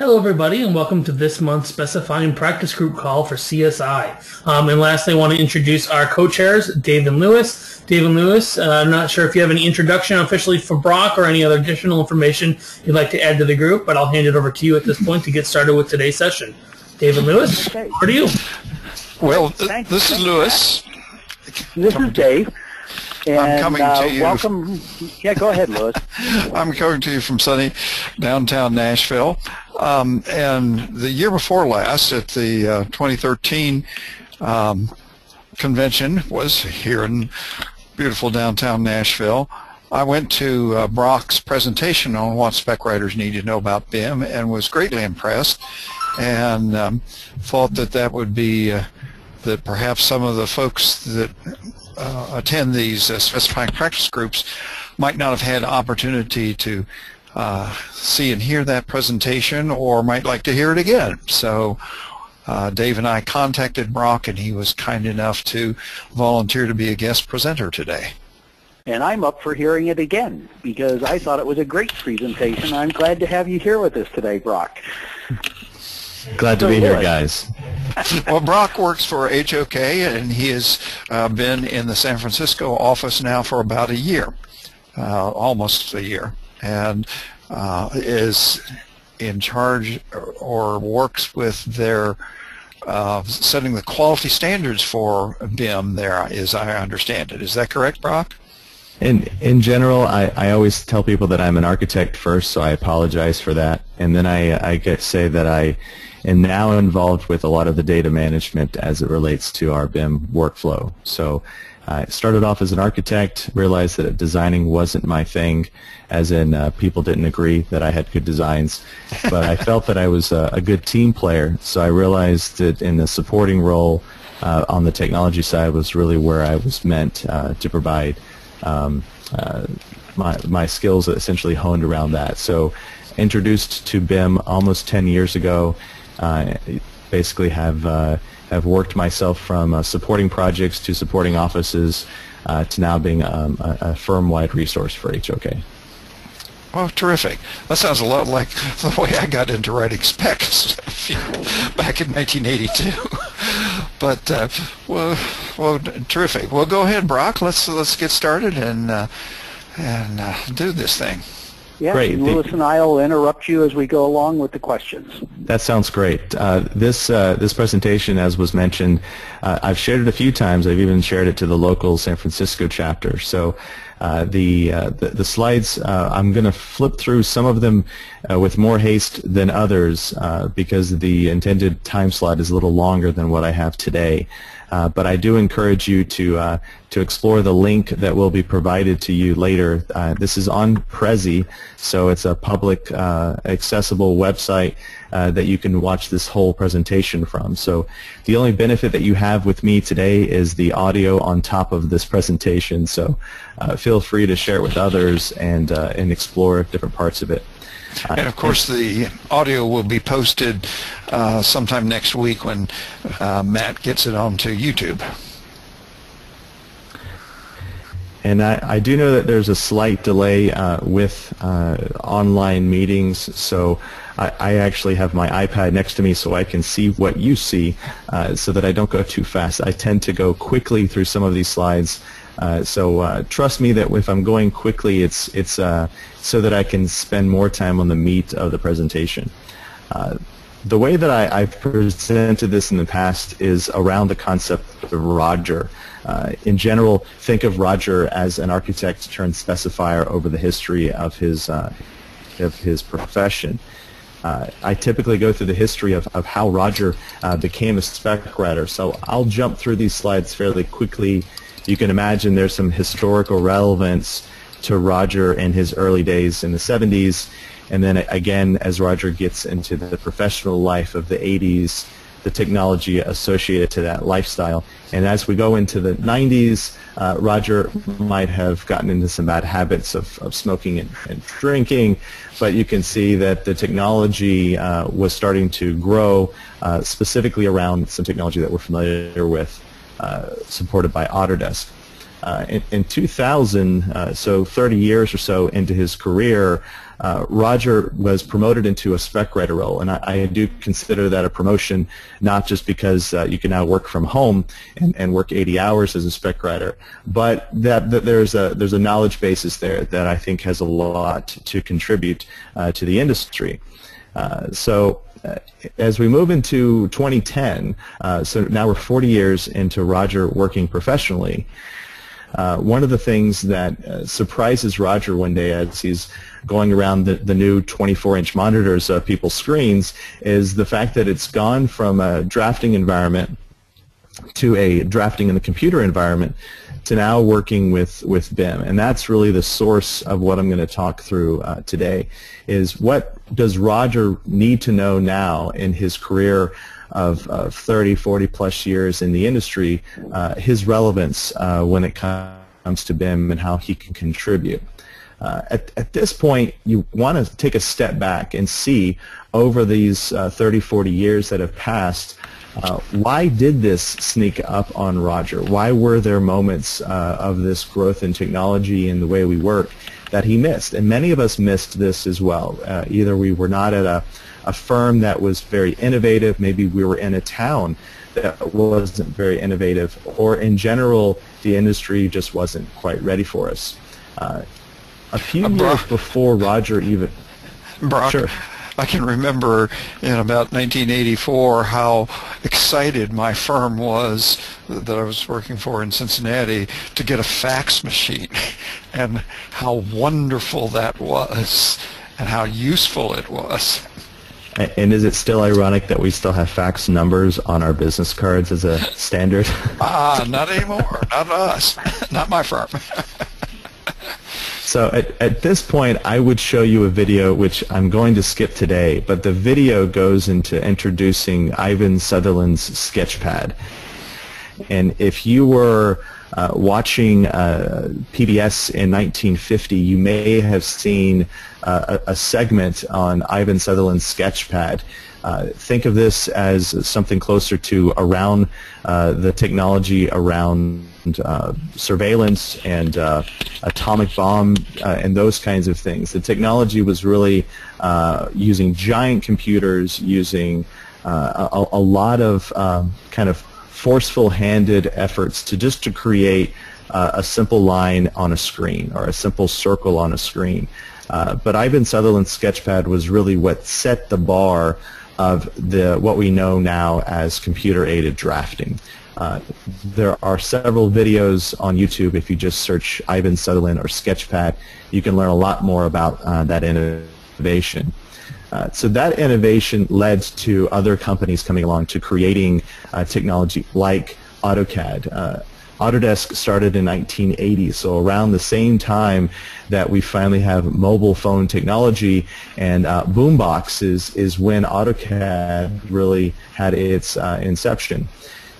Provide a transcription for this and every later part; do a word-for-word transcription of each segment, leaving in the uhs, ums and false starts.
Hello, everybody, and welcome to this month's specifying practice group call for C S I. Um, and lastly, I want to introduce our co-chairs, Dave and Louis. Dave and Louis, uh, I'm not sure if you have any introduction officially for Brock or any other additional information you'd like to add to the group, but I'll hand it over to you at this point to get started with today's session. Dave and Louis, okay. Over to you. Well, th this is Louis. This is Dave. And, I'm coming uh, to you. Welcome. Yeah, go ahead, Louis. I'm coming to you from sunny downtown Nashville. Um, and the year before last, at the uh, twenty thirteen um, convention, was here in beautiful downtown Nashville. I went to uh, Brock's presentation on what spec writers need to know about B I M and was greatly impressed, and um, thought that that would be uh, that perhaps some of the folks that Uh, attend these uh, specifying practice groups might not have had opportunity to uh, see and hear that presentation, or might like to hear it again. So uh, Dave and I contacted Brock, and he was kind enough to volunteer to be a guest presenter today. And I'm up for hearing it again, because I thought it was a great presentation. I'm glad to have you here with us today, Brock. Glad to be here, guys. Well, Brock works for H O K, and he has uh, been in the San Francisco office now for about a year, uh, almost a year, and uh, is in charge or, or works with their uh, setting the quality standards for B I M there, as I understand it. Is that correct, Brock? In, in general, I, I always tell people that I'm an architect first, so I apologize for that. And then I, I get, say that I am now involved with a lot of the data management as it relates to our B I M workflow. So I started off as an architect, realized that designing wasn't my thing, as in uh, people didn't agree that I had good designs. But I felt that I was a, a good team player, so I realized that in the supporting role uh, on the technology side was really where I was meant uh, to provide Um, uh, my, my skills essentially honed around that. So introduced to B I M almost ten years ago, uh, basically have, uh, have worked myself from uh, supporting projects to supporting offices uh, to now being um, a, a firm-wide resource for H O K. Well, terrific. That sounds a lot like the way I got into writing specs back in nineteen eighty-two. But uh, well, well, terrific. Well, go ahead, Brock. Let's let's get started and uh, and uh, do this thing. Yeah, great. And Louis and I will interrupt you as we go along with the questions. That sounds great. Uh, this uh, this presentation, as was mentioned, uh, I've shared it a few times. I've even shared it to the local San Francisco chapter. So uh, the, uh, the the slides, uh, I'm going to flip through some of them uh, with more haste than others uh, because the intended time slot is a little longer than what I have today. Uh, but I do encourage you to uh, to explore the link that will be provided to you later. Uh, this is on Prezi, so it's a public uh, accessible website uh, that you can watch this whole presentation from. So the only benefit that you have with me today is the audio on top of this presentation, so uh, feel free to share it with others and, uh, and explore different parts of it. And of course the audio will be posted uh, sometime next week when uh, Matt gets it onto YouTube. And I, I do know that there's a slight delay uh, with uh, online meetings, so I, I actually have my iPad next to me so I can see what you see uh, so that I don't go too fast. I tend to go quickly through some of these slides. Uh, so uh, trust me that if I'm going quickly, it's it's uh, so that I can spend more time on the meat of the presentation. Uh, the way that I, I've presented this in the past is around the concept of Roger. Uh, in general, think of Roger as an architect turned specifier over the history of his uh, of his profession. Uh, I typically go through the history of, of how Roger uh, became a spec writer. So I'll jump through these slides fairly quickly. You can imagine there's some historical relevance to Roger in his early days in the seventies, and then again as Roger gets into the professional life of the eighties, the technology associated to that lifestyle. And as we go into the nineties, uh, Roger might have gotten into some bad habits of, of smoking and, and drinking, but you can see that the technology uh, was starting to grow, uh, specifically around some technology that we're familiar with. Uh, supported by Autodesk. Uh, in, in two thousand, uh, so thirty years or so into his career, Uh, Roger was promoted into a spec writer role, and I, I do consider that a promotion, not just because uh, you can now work from home and, and work eighty hours as a spec writer, but that, that there's a there's a knowledge basis there that I think has a lot to contribute uh, to the industry. Uh, so uh, as we move into twenty ten, uh, so now we're forty years into Roger working professionally. Uh, one of the things that uh, surprises Roger one day as he's going around the, the new twenty-four inch monitors of people's screens is the fact that it's gone from a drafting environment to a drafting in the computer environment to now working with, with B I M. And that's really the source of what I'm going to talk through uh, today, is what does Roger need to know now in his career of, of thirty, forty plus years in the industry, uh, his relevance uh, when it comes to B I M and how he can contribute. Uh, at, at this point, you want to take a step back and see over these uh, thirty, forty years that have passed, uh, why did this sneak up on Roger? Why were there moments uh, of this growth in technology and the way we work that he missed? And many of us missed this as well. Uh, either we were not at a, a firm that was very innovative, maybe we were in a town that wasn't very innovative, or in general, the industry just wasn't quite ready for us. Uh, A few uh, Brock, years before Roger even. Brock, sure. I can remember in about nineteen eighty-four how excited my firm was that I was working for in Cincinnati to get a fax machine, and how wonderful that was and how useful it was. And is it still ironic that we still have fax numbers on our business cards as a standard? Ah, uh, not anymore. Not us. Not my firm. So at, at this point, I would show you a video, which I'm going to skip today, but the video goes into introducing Ivan Sutherland's Sketchpad. And if you were uh, watching uh, P B S in nineteen fifty, you may have seen uh, a, a segment on Ivan Sutherland's Sketchpad. Uh, think of this as something closer to around uh, the technology around Uh, surveillance and uh, atomic bomb uh, and those kinds of things. The technology was really uh, using giant computers, using uh, a, a lot of um, kind of forceful-handed efforts to just to create uh, a simple line on a screen or a simple circle on a screen. Uh, but Ivan Sutherland's Sketchpad was really what set the bar of the what we know now as computer-aided drafting. Uh, there are several videos on YouTube. If you just search Ivan Sutherland or Sketchpad, you can learn a lot more about uh, that innovation. Uh, so that innovation led to other companies coming along to creating uh, technology like AutoCAD. Uh, Autodesk started in nineteen eighty, so around the same time that we finally have mobile phone technology and uh, boombox is, is when AutoCAD really had its uh, inception.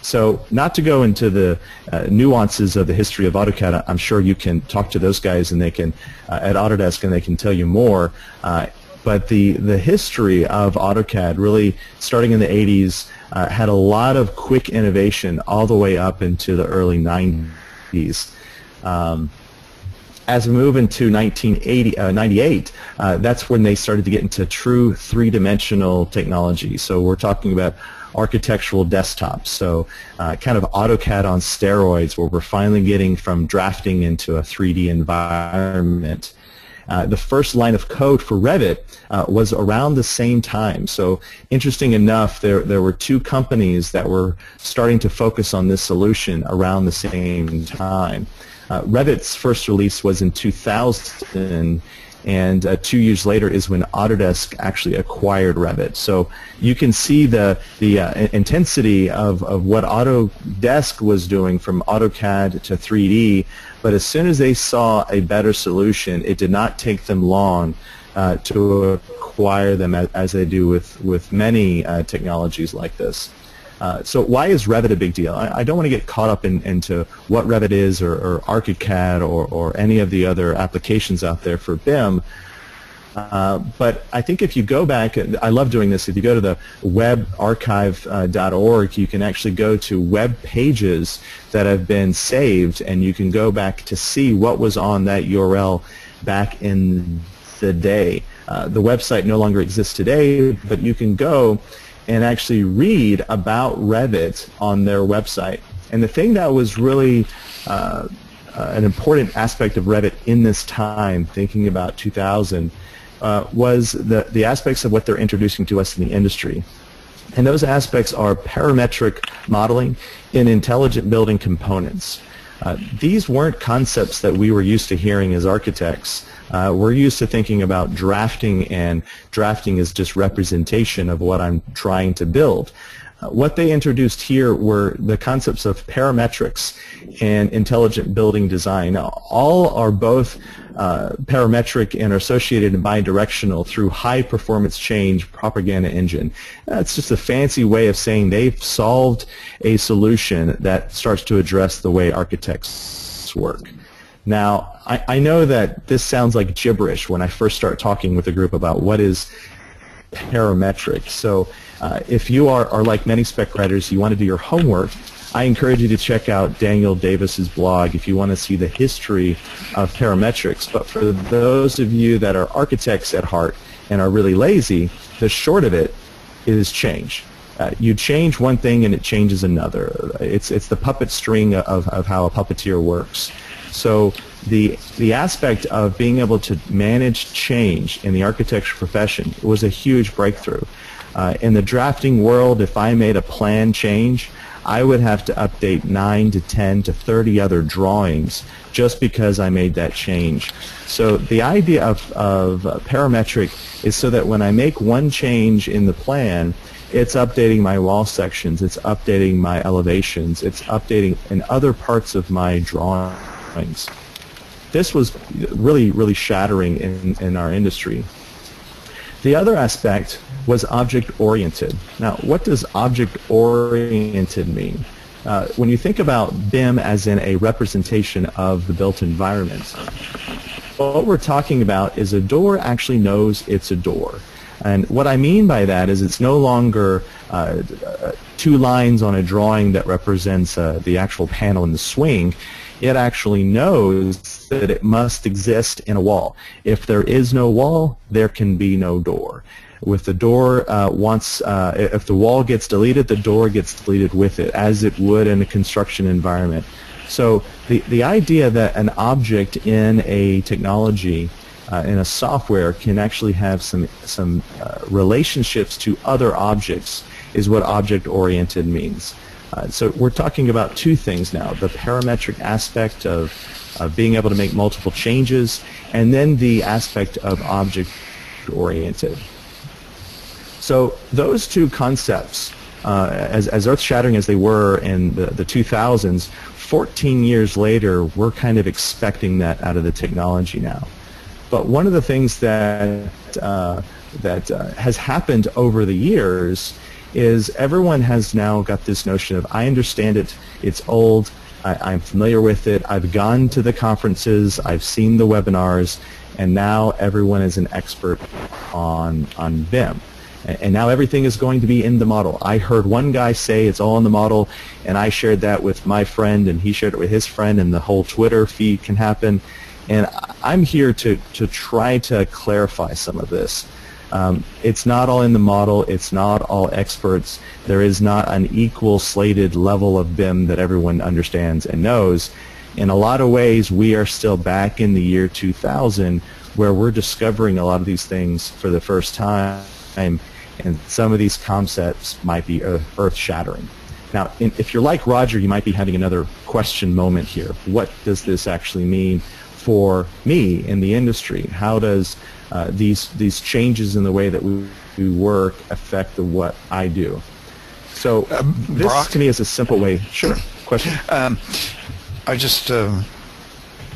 So not to go into the uh, nuances of the history of AutoCAD, I'm sure you can talk to those guys and they can uh, at Autodesk and they can tell you more. Uh, but the, the history of AutoCAD really starting in the eighties uh, had a lot of quick innovation all the way up into the early nineties. Um, As we move into nineteen ninety-eight, uh, that's when they started to get into true three-dimensional technology. So we're talking about architectural desktops, so uh, kind of AutoCAD on steroids, where we're finally getting from drafting into a three D environment. Uh, the first line of code for Revit uh, was around the same time. So interesting enough, there, there were two companies that were starting to focus on this solution around the same time. Uh, Revit's first release was in two thousand, and uh, two years later is when Autodesk actually acquired Revit. So you can see the, the uh, intensity of, of what Autodesk was doing from AutoCAD to three D, but as soon as they saw a better solution, it did not take them long uh, to acquire them as, as they do with, with many uh, technologies like this. Uh, so why is Revit a big deal? I, I don't want to get caught up in, into what Revit is or, or Archicad or, or any of the other applications out there for B I M. Uh, but I think if you go back, I love doing this, if you go to the web archive dot org, you can actually go to web pages that have been saved, and you can go back to see what was on that U R L back in the day. Uh, the website no longer exists today, but you can go and actually read about Revit on their website. And the thing that was really uh, uh, an important aspect of Revit in this time, thinking about two thousand, uh, was the, the aspects of what they're introducing to us in the industry. And those aspects are parametric modeling and intelligent building components. Uh, these weren't concepts that we were used to hearing as architects. Uh, we're used to thinking about drafting, and drafting is just representation of what I'm trying to build. Uh, what they introduced here were the concepts of parametrics and intelligent building design. Now, all are both uh, parametric and are associated and bidirectional through high performance change propaganda engine. That's just a fancy way of saying they've solved a solution that starts to address the way architects work. Now, I, I know that this sounds like gibberish when I first start talking with a group about what is parametric. So uh, if you are, are like many spec writers, you want to do your homework, I encourage you to check out Daniel Davis's blog if you want to see the history of parametrics. But for those of you that are architects at heart and are really lazy, the short of it is change. Uh, you change one thing and it changes another. It's, it's the puppet string of, of how a puppeteer works. So the, the aspect of being able to manage change in the architecture profession was a huge breakthrough. Uh, in the drafting world, if I made a plan change, I would have to update nine to ten to thirty other drawings just because I made that change. So the idea of, of parametric is so that when I make one change in the plan, it's updating my wall sections, it's updating my elevations, it's updating in other parts of my drawing. Things. This was really, really shattering in, in our industry. The other aspect was object-oriented. Now, what does object-oriented mean? Uh, when you think about B I M as in a representation of the built environment, what we're talking about is a door actually knows it's a door. And what I mean by that is it's no longer uh, two lines on a drawing that represents uh, the actual panel in the swing. It actually knows that it must exist in a wall. If there is no wall, there can be no door. With the door, uh, once uh, if the wall gets deleted, the door gets deleted with it, as it would in a construction environment. So the, the idea that an object in a technology, uh, in a software, can actually have some, some uh, relationships to other objects is what object-oriented means. Uh, so we're talking about two things now, the parametric aspect of, of being able to make multiple changes, and then the aspect of object-oriented. So those two concepts, uh, as, as earth-shattering as they were in the, the two thousands, fourteen years later, we're kind of expecting that out of the technology now. But one of the things that, uh, that uh, has happened over the years is everyone has now got this notion of, I understand it, it's old, I, I'm familiar with it, I've gone to the conferences, I've seen the webinars, and now everyone is an expert on, on B I M. And, and now everything is going to be in the model. I heard one guy say it's all in the model, and I shared that with my friend, and he shared it with his friend, and the whole Twitter feed can happen. And I'm here to, to try to clarify some of this. Um, it's not all in the model, it's not all experts, there is not an equal slated level of B I M that everyone understands and knows. In a lot of ways, we are still back in the year two thousand, where we're discovering a lot of these things for the first time, and some of these concepts might be earth-shattering. Now, in, if you're like Roger, you might be having another question moment here. What does this actually mean for me in the industry? How does Uh, these these changes in the way that we, we work affect the what I do? So um, this Brock, to me is a simple way. Sure. Question. Um, I just um,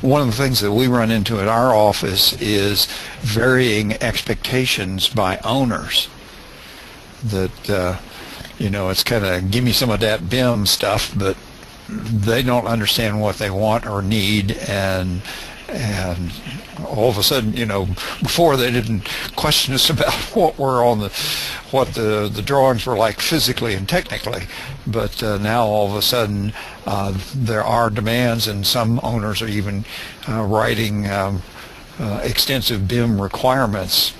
one of the things that we run into at our office is varying expectations by owners. That uh, you know, it's kind of give me some of that B I M stuff, but they don't understand what they want or need, and. And all of a sudden, you know, before they didn't question us about what were on the, what the the drawings were like physically and technically, but uh, now all of a sudden uh, there are demands, and some owners are even uh, writing um, uh, extensive B I M requirements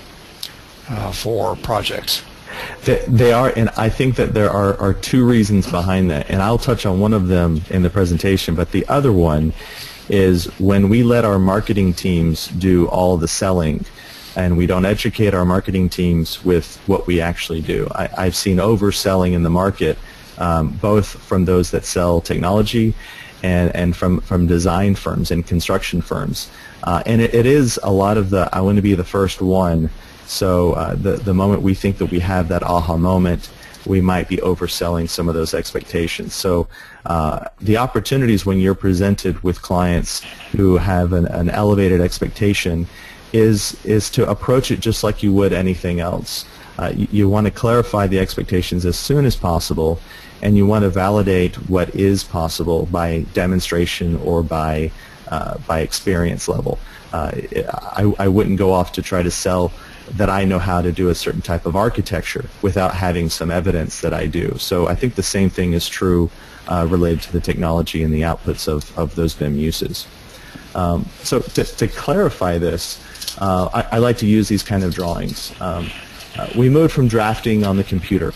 uh, for projects. They, they are, and I think that there are, are two reasons behind that, and I'll touch on one of them in the presentation, but the other one is when we let our marketing teams do all the selling and we don't educate our marketing teams with what we actually do. I, I've seen overselling in the market, um, both from those that sell technology and, and from, from design firms and construction firms. Uh, and it, it is a lot of the, I want to be the first one. So uh, the, the moment we think that we have that aha moment, we might be overselling some of those expectations. So uh, the opportunities when you're presented with clients who have an, an elevated expectation is is to approach it just like you would anything else. Uh, you, you want to clarify the expectations as soon as possible, and you want to validate what is possible by demonstration or by uh, by experience level. Uh, I, I wouldn't go off to try to sell that I know how to do a certain type of architecture without having some evidence that I do. So I think the same thing is true uh, related to the technology and the outputs of, of those B I M uses. Um, so to, to clarify this, uh, I, I like to use these kind of drawings. Um, uh, we moved from drafting on the computer,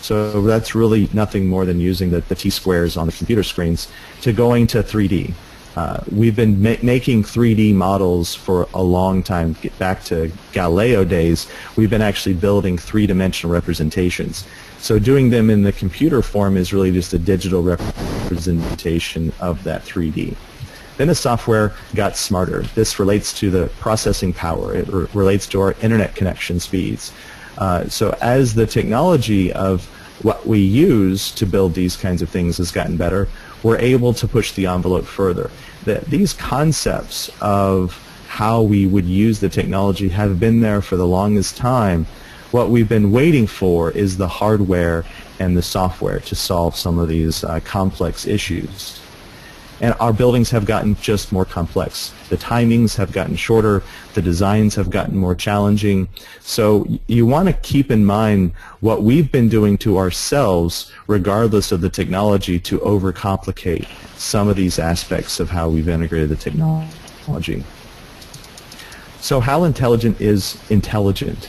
so that's really nothing more than using the, the T-squares on the computer screens, to going to three D. Uh, we've been ma making three D models for a long time. Get back to Galileo days, we've been actually building three-dimensional representations. So doing them in the computer form is really just a digital representation of that three D. Then the software got smarter. This relates to the processing power. It re relates to our internet connection speeds. Uh, so as the technology of what we use to build these kinds of things has gotten better, we're able to push the envelope further. That these concepts of how we would use the technology have been there for the longest time. What we've been waiting for is the hardware and the software to solve some of these uh, complex issues. And our buildings have gotten just more complex. The timings have gotten shorter. The designs have gotten more challenging. So you want to keep in mind what we've been doing to ourselves, regardless of the technology, to overcomplicate some of these aspects of how we've integrated the technology. So how intelligent is intelligent?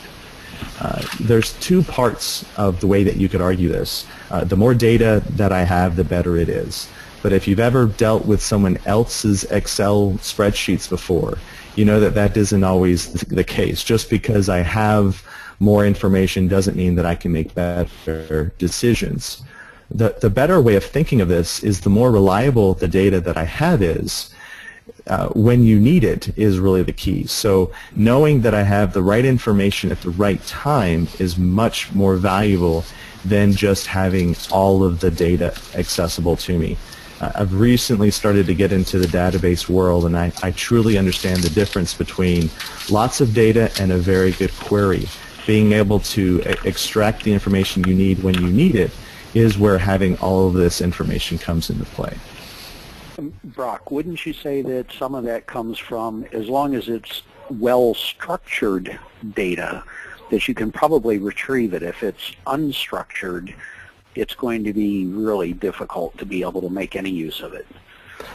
Uh, there's two parts of the way that you could argue this. Uh, the more data that I have, the better it is. But if you've ever dealt with someone else's Excel spreadsheets before, you know that that isn't always the case. Just because I have more information doesn't mean that I can make better decisions. The, the better way of thinking of this is the more reliable the data that I have is, uh, when you need it is really the key. So knowing that I have the right information at the right time is much more valuable than just having all of the data accessible to me. I've recently started to get into the database world, and I, I truly understand the difference between lots of data and a very good query. Being able to e- extract the information you need when you need it is where having all of this information comes into play. Brock, wouldn't you say that some of that comes from, as long as it's well-structured data, that you can probably retrieve it? If it's unstructured, it's going to be really difficult to be able to make any use of it.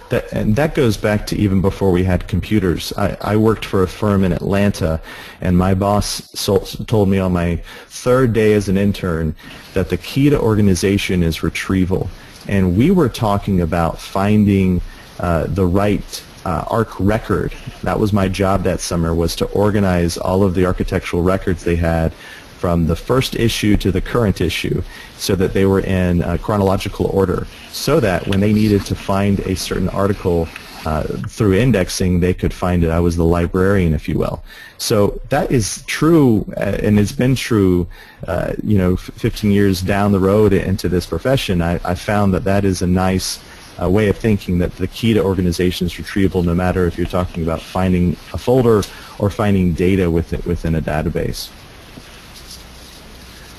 That, and that goes back to even before we had computers. I, I worked for a firm in Atlanta, and my boss sold, told me on my third day as an intern that the key to organization is retrieval. And we were talking about finding uh, the right uh, ARC record. That was my job that summer, was to organize all of the architectural records they had from the first issue to the current issue, so that they were in uh, chronological order, so that when they needed to find a certain article uh, through indexing, they could find it. I was the librarian, if you will. So that is true, uh, and it's been true, uh, you know, fifteen years down the road into this profession. I, I found that that is a nice uh, way of thinking, that the key to organization is retrieval, no matter if you're talking about finding a folder or finding data within, within a database.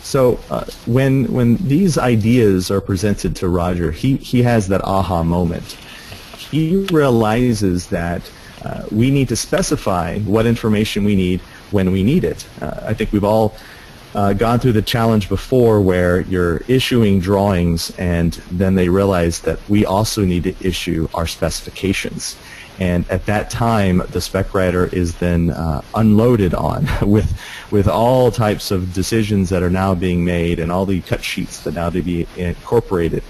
So uh, when when these ideas are presented to Roger, he, he has that aha moment. He realizes that uh, we need to specify what information we need when we need it. Uh, I think we've all uh, gone through the challenge before where you're issuing drawings, and then they realize that we also need to issue our specifications. And at that time, the spec writer is then uh, unloaded on with with all types of decisions that are now being made and all the cut sheets that now to be incorporated.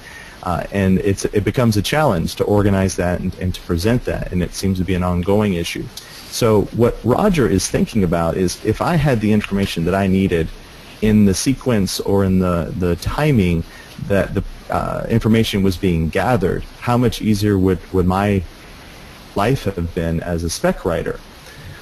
Uh, and it's, it becomes a challenge to organize that and, and to present that, and it seems to be an ongoing issue. So what Roger is thinking about is, if I had the information that I needed in the sequence or in the, the timing that the uh, information was being gathered, how much easier would, would my life have been as a spec writer?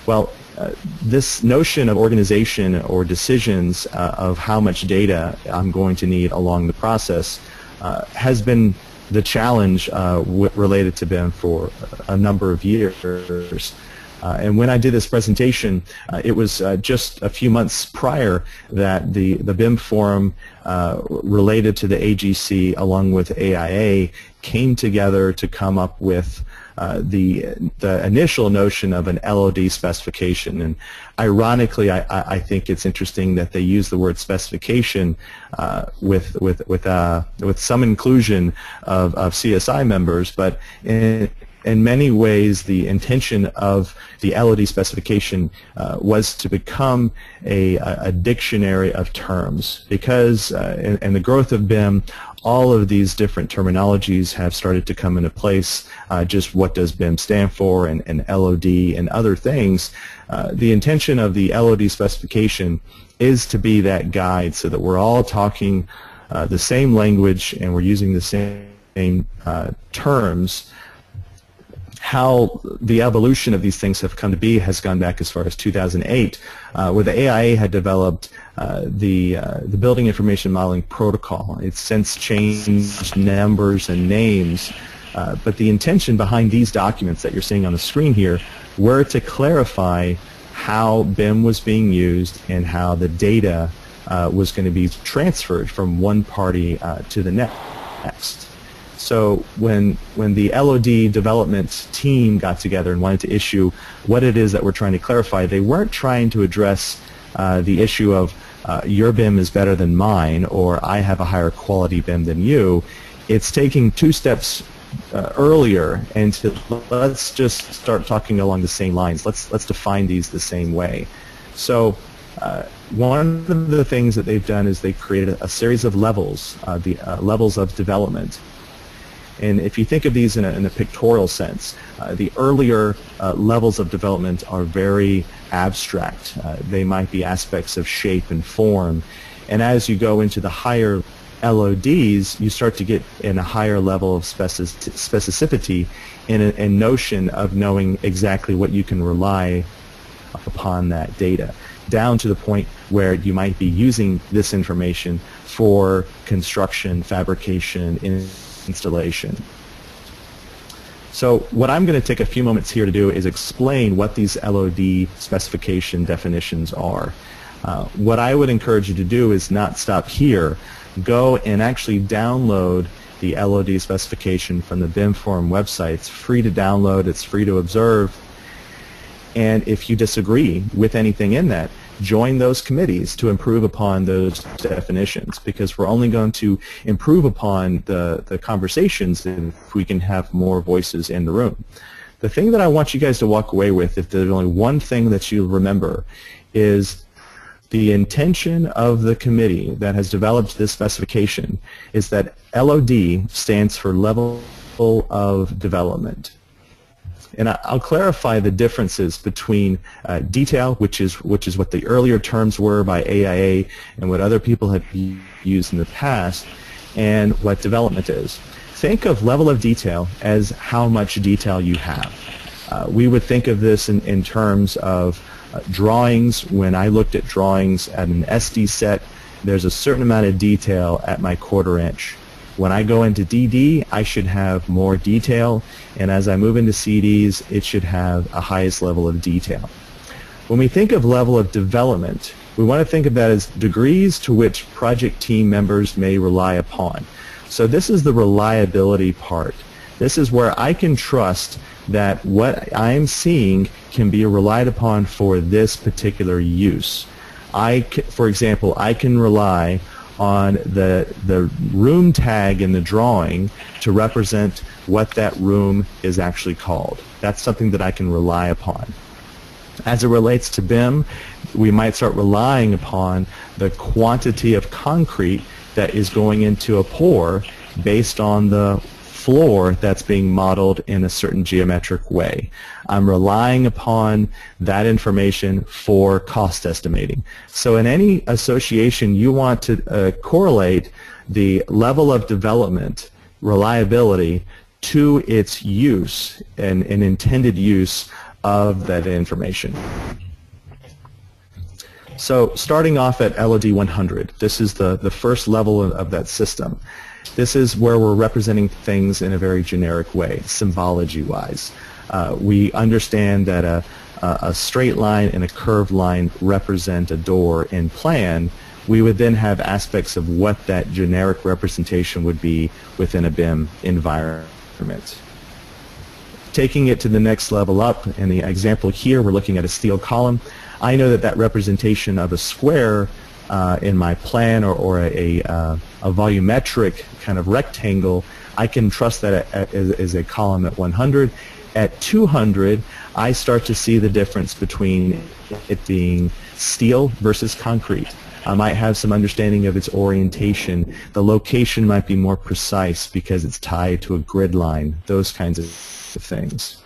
Well, uh, this notion of organization or decisions uh, of how much data I'm going to need along the process Uh, has been the challenge uh, w related to B I M for a number of years. Uh, and when I did this presentation, uh, it was uh, just a few months prior that the, the B I M Forum uh, related to the A G C along with A I A came together to come up with uh, the, the initial notion of an L O D specification. And ironically, I, I think it's interesting that they use the word specification uh, with with with uh, with some inclusion of, of C S I members, but in, in many ways, the intention of the L O D specification uh, was to become a, a dictionary of terms, because uh, in, in the growth of B I M, all of these different terminologies have started to come into place, uh, just what does B I M stand for, and, and L O D and other things. Uh, the intention of the L O D specification is to be that guide so that we're all talking uh, the same language and we're using the same uh, terms. How the evolution of these things have come to be has gone back as far as two thousand eight, uh, where the A I A had developed uh, the uh, the Building Information Modeling Protocol. It's since changed numbers and names, uh, but the intention behind these documents that you're seeing on the screen here were to clarify how B I M was being used and how the data uh, was going to be transferred from one party uh, to the next. So when when the L O D development team got together and wanted to issue what it is that we're trying to clarify, they weren't trying to address uh, the issue of uh, your B I M is better than mine, or I have a higher quality B I M than you. It's taking two steps uh, earlier, and to, let's just start talking along the same lines. Let's let's define these the same way. So Uh, one of the things that they've done is they created a, a series of levels, uh, the uh, levels of development. And if you think of these in a, in a pictorial sense, uh, the earlier uh, levels of development are very abstract. Uh, they might be aspects of shape and form. And as you go into the higher L O Ds, you start to get in a higher level of specificity and a and notion of knowing exactly what you can rely upon that data, down to the point where you might be using this information for construction, fabrication, in installation. So what I'm going to take a few moments here to do is explain what these L O D specification definitions are. Uh, what I would encourage you to do is not stop here. Go and actually download the L O D specification from the B I M Forum website. It's free to download. It's free to observe. And if you disagree with anything in that, join those committees to improve upon those definitions, because we're only going to improve upon the, the conversations if we can have more voices in the room. The thing that I want you guys to walk away with, if there's only one thing that you remember, is the intention of the committee that has developed this specification is that L O D stands for level of development. And I'll clarify the differences between uh, detail, which is which is what the earlier terms were by A I A and what other people have used in the past, and what development is. Think of level of detail as how much detail you have. Uh, we would think of this in, in terms of uh, drawings. When I looked at drawings at an S D set, there's a certain amount of detail at my quarter inch. When I go into D D, I should have more detail, and as I move into C Ds, it should have a highest level of detail. When we think of level of development, we want to think of that as degrees to which project team members may rely upon. So this is the reliability part. This is where I can trust that what I'm seeing can be relied upon for this particular use. I, for example, I can rely on the the room tag in the drawing to represent what that room is actually called. That's something that I can rely upon. As it relates to B I M, we might start relying upon the quantity of concrete that is going into a pour based on the floor that's being modeled in a certain geometric way. I'm relying upon that information for cost estimating. So in any association, you want to uh, correlate the level of development, reliability, to its use and, and intended use of that information. So starting off at L O D one hundred, this is the, the first level of, of that system. This is where we're representing things in a very generic way, symbology-wise. Uh, we understand that a, a straight line and a curved line represent a door in plan. We would then have aspects of what that generic representation would be within a B I M environment. Taking it to the next level up, in the example here, we're looking at a steel column. I know that that representation of a square Uh, in my plan or, or a, a, uh, a volumetric kind of rectangle, I can trust that as a column at one hundred. At two hundred, I start to see the difference between it being steel versus concrete. I might have some understanding of its orientation. The location might be more precise because it's tied to a grid line, those kinds of things.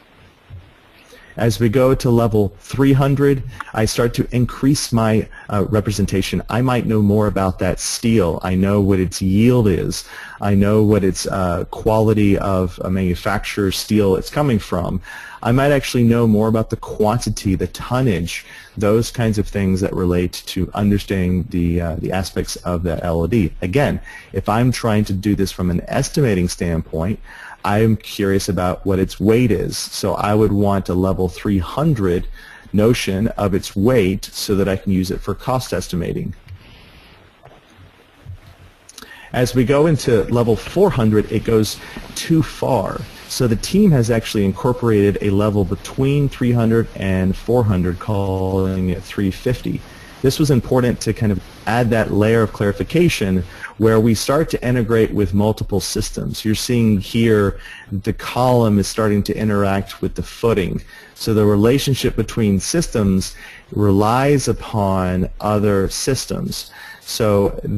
As we go to level three hundred, I start to increase my uh, representation. I might know more about that steel. I know what its yield is. I know what its uh, quality of a manufacturer steel it's coming from. I might actually know more about the quantity, the tonnage, those kinds of things that relate to understanding the, uh, the aspects of that L O D. Again, if I'm trying to do this from an estimating standpoint, I'm curious about what its weight is, so I would want a level three hundred notion of its weight so that I can use it for cost estimating. As we go into level four hundred, it goes too far. So the team has actually incorporated a level between three hundred and four hundred, calling it three fifty. This was important to kind of add that layer of clarification where we start to integrate with multiple systems. You're seeing here the column is starting to interact with the footing. So the relationship between systems relies upon other systems. So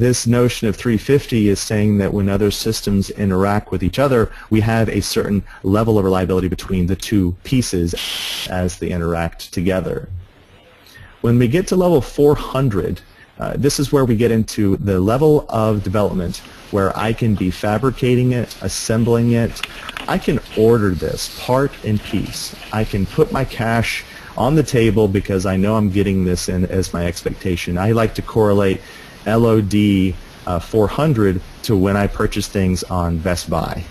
this notion of three fifty is saying that when other systems interact with each other, we have a certain level of reliability between the two pieces as they interact together. When we get to level four hundred, uh, this is where we get into the level of development where I can be fabricating it, assembling it. I can order this part and piece. I can put my cash on the table because I know I'm getting this in as my expectation. I like to correlate L O D uh, four hundred to when I purchase things on Best Buy.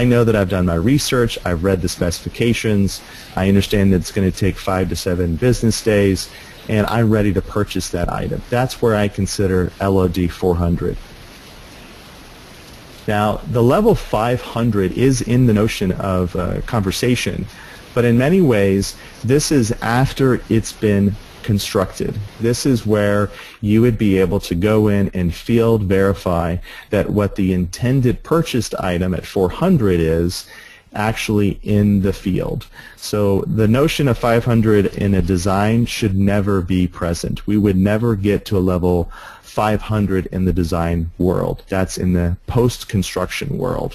I know that I've done my research, I've read the specifications, I understand that it's going to take five to seven business days, and I'm ready to purchase that item. That's where I consider L O D four hundred. Now, the level five hundred is in the notion of uh, conversation, but in many ways, this is after it's been constructed. This is where you would be able to go in and field verify that what the intended purchased item at four hundred is actually in the field. So the notion of five hundred in a design should never be present. We would never get to a level five hundred in the design world. That's in the post-construction world.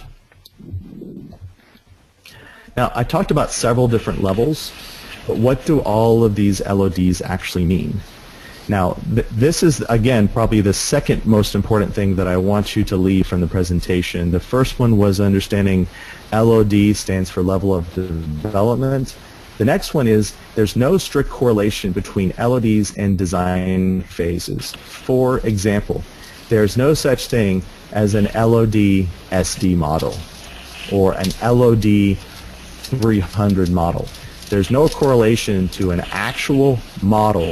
Now, I talked about several different levels, but what do all of these L O Ds actually mean? Now, th this is, again, probably the second most important thing that I want you to leave from the presentation. The first one was understanding L O D stands for level of development. The next one is there's no strict correlation between L O Ds and design phases. For example, there's no such thing as an L O D S D model or an L O D three hundred model. There's no correlation to an actual model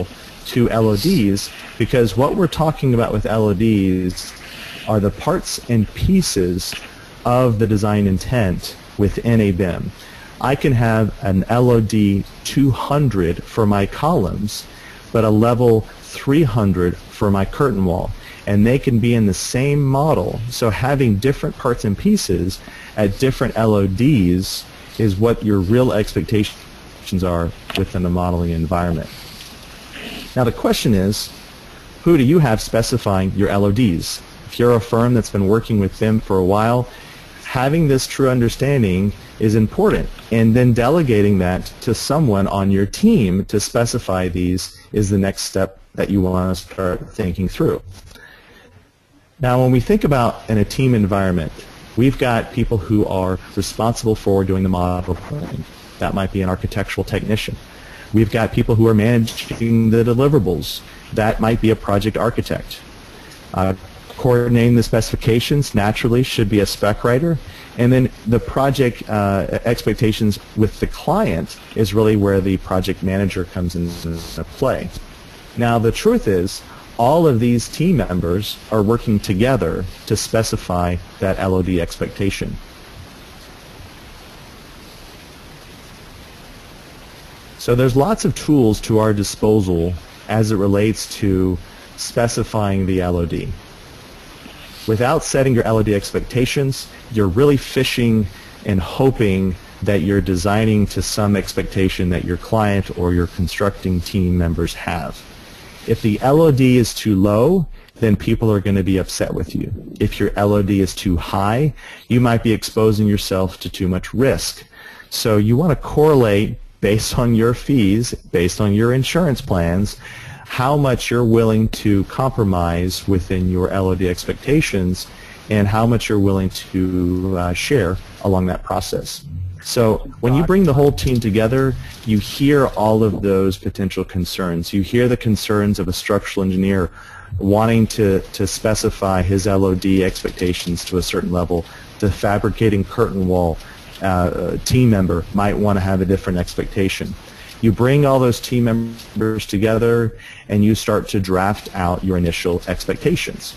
to L O Ds because what we're talking about with L O Ds are the parts and pieces of the design intent within a B I M. I can have an L O D two hundred for my columns, but a level three hundred for my curtain wall. and they can be in the same model. So having different parts and pieces at different L O Ds is what your real expectations are within the modeling environment. Now the question is, who do you have specifying your L O Ds? If you're a firm that's been working with them for a while, having this true understanding is important, and then delegating that to someone on your team to specify these is the next step that you want to start thinking through. Now when we think about in a team environment, we've got people who are responsible for doing the model planning. That might be an architectural technician. We've got people who are managing the deliverables. That might be a project architect. Uh, coordinating the specifications naturally should be a spec writer, and then the project uh, expectations with the client is really where the project manager comes into play. Now the truth is, all of these team members are working together to specify that L O D expectation. So there's lots of tools to our disposal as it relates to specifying the L O D. Without setting your L O D expectations, you're really fishing and hoping that you're designing to some expectation that your client or your constructing team members have. If the L O D is too low, then people are going to be upset with you. If your L O D is too high, you might be exposing yourself to too much risk. So you want to correlate, based on your fees, based on your insurance plans, how much you're willing to compromise within your L O D expectations and how much you're willing to uh, share along that process. So when you bring the whole team together, you hear all of those potential concerns. You hear the concerns of a structural engineer wanting to, to specify his L O D expectations to a certain level. The fabricating curtain wall uh, team member might want to have a different expectation. You bring all those team members together and you start to draft out your initial expectations.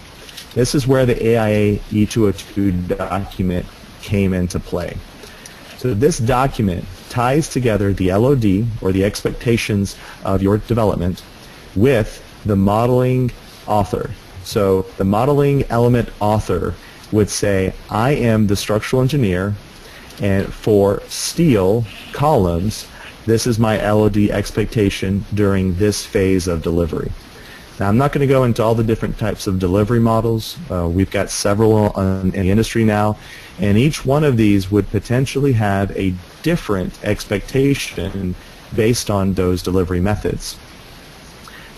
This is where the A I A E two oh two document came into play. So this document ties together the L O D, or the expectations of your development, with the modeling author. So the modeling element author would say, I am the structural engineer, and for steel columns, this is my L O D expectation during this phase of delivery. Now, I'm not going to go into all the different types of delivery models. Uh, we've got several in the industry now, and each one of these would potentially have a different expectation based on those delivery methods.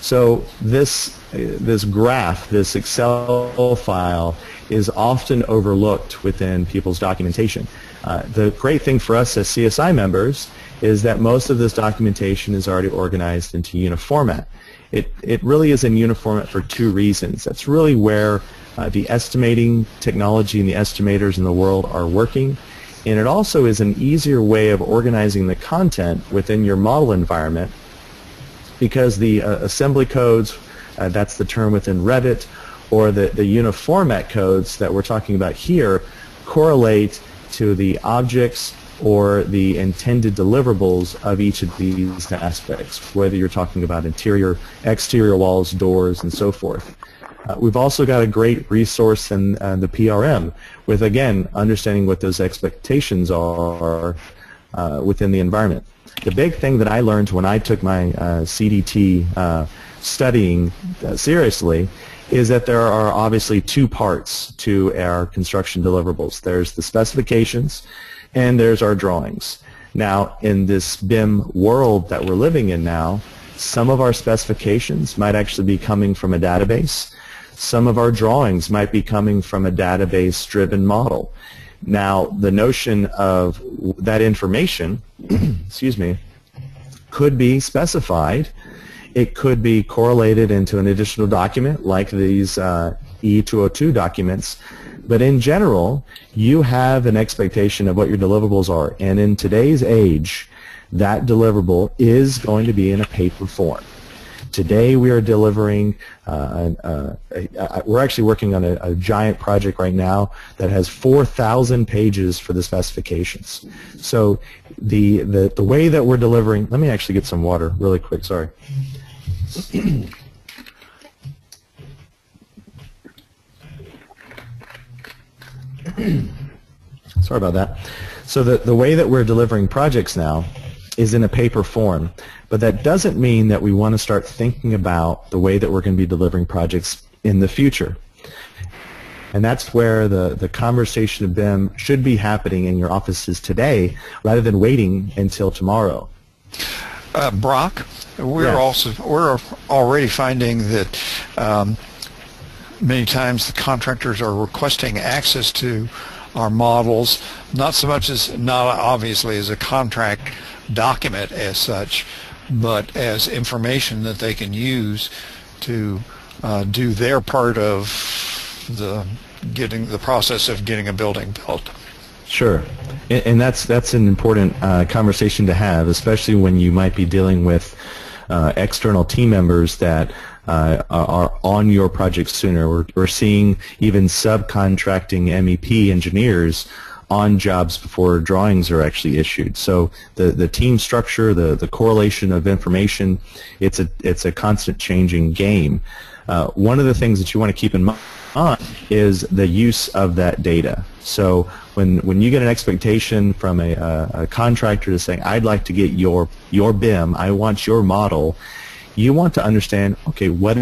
So this, this graph, this Excel file, is often overlooked within people's documentation. Uh, the great thing for us as C S I members is that most of this documentation is already organized into Uniformat. It, it really is in Uniformat for two reasons. That's really where uh, the estimating technology and the estimators in the world are working. And it also is an easier way of organizing the content within your model environment, because the uh, assembly codes, uh, that's the term within Revit, or the, the Uniformat codes that we're talking about here correlate to the objects or the intended deliverables of each of these aspects, whether you're talking about interior, exterior walls, doors, and so forth. Uh, we've also got a great resource in uh, the P R M with, again, understanding what those expectations are uh, within the environment. The big thing that I learned when I took my uh, C D T uh, studying uh, seriously is that there are obviously two parts to our construction deliverables. There's the specifications, and there's our drawings. Now, in this B I M world that we're living in now, some of our specifications might actually be coming from a database. Some of our drawings might be coming from a database-driven model. Now, the notion of that information, excuse me, could be specified. It could be correlated into an additional document like these uh, E two oh two documents. But in general, you have an expectation of what your deliverables are. And in today's age, that deliverable is going to be in a paper form. Today we are delivering, uh, uh, uh, we're actually working on a, a giant project right now that has four thousand pages for the specifications. So the, the, the way that we're delivering, let me actually get some water really quick, sorry. Sorry about that. So the, the way that we're delivering projects now is in a paper form, but that doesn't mean that we want to start thinking about the way that we're going to be delivering projects in the future. And that's where the, the conversation of B I M should be happening in your offices today rather than waiting until tomorrow. Uh, Brock, we're, yeah. also, we're already finding that um, many times the contractors are requesting access to our models, not so much as, not obviously as a contract document as such, but as information that they can use to uh, do their part of the getting the process of getting a building built. Sure, and, and that's that's an important uh, conversation to have, especially when you might be dealing with uh, external team members that Uh, are on your project sooner. We're, we're seeing even subcontracting M E P engineers on jobs before drawings are actually issued. So the, the team structure, the, the correlation of information, it's a, it's a constant changing game. Uh, one of the things that you want to keep in mind is the use of that data. So when, when you get an expectation from a, a, a contractor to saying, I'd like to get your, your B I M, I want your model, you want to understand, okay, what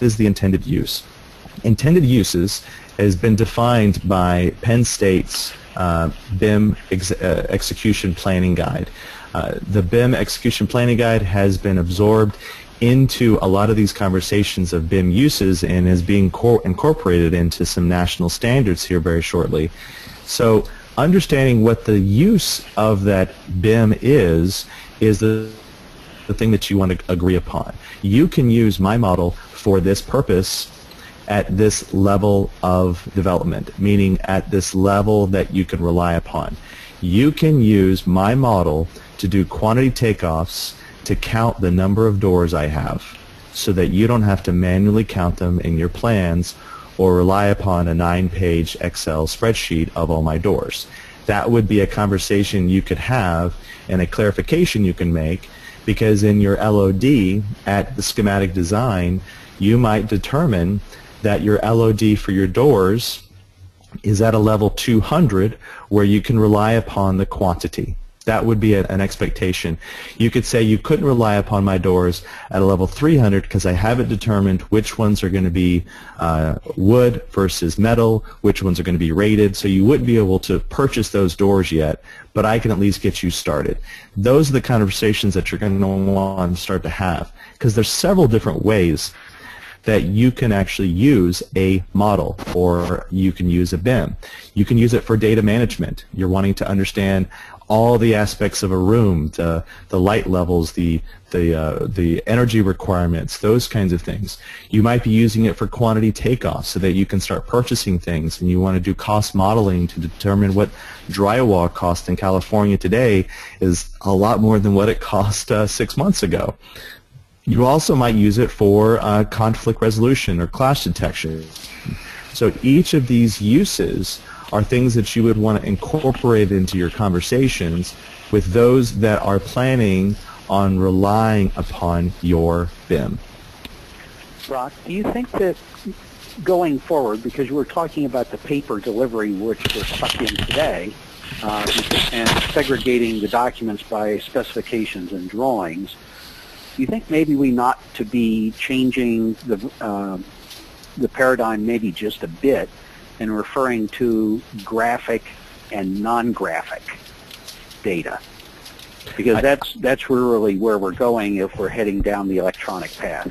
is the intended use? Intended uses has been defined by Penn State's uh, B I M ex uh, Execution Planning Guide. Uh, the B I M Execution Planning Guide has been absorbed into a lot of these conversations of B I M uses and is being cor incorporated into some national standards here very shortly. So understanding what the use of that B I M is, is the the thing that you want to agree upon. You can use my model for this purpose at this level of development, meaning at this level that you can rely upon. You can use my model to do quantity takeoffs to count the number of doors I have so that you don't have to manually count them in your plans or rely upon a nine-page Excel spreadsheet of all my doors. That would be a conversation you could have and a clarification you can make, because in your L O D at the schematic design, you might determine that your L O D for your doors is at a level two hundred where you can rely upon the quantity. That would be a, an expectation. You could say you couldn't rely upon my doors at a level three hundred because I haven't determined which ones are going to be uh, wood versus metal, which ones are going to be rated, so you wouldn't be able to purchase those doors yet, but I can at least get you started. Those are the conversations that you're going to want to start to have, because there's several different ways that you can actually use a model, or you can use a B I M. You can use it for data management. You're wanting to understand all the aspects of a room, the, the light levels, the, the, uh, the energy requirements, those kinds of things. You might be using it for quantity takeoff so that you can start purchasing things, and you want to do cost modeling to determine what drywall cost in California today is a lot more than what it cost uh, six months ago. You also might use it for uh, conflict resolution or clash detection. So each of these uses are things that you would want to incorporate into your conversations with those that are planning on relying upon your B I M. Brock, do you think that going forward, because you were talking about the paper delivery which we're stuck in today, uh, and segregating the documents by specifications and drawings, do you think maybe we not to be changing the, uh, the paradigm maybe just a bit and referring to graphic and non-graphic data? Because that's, that's really where we're going if we're heading down the electronic path.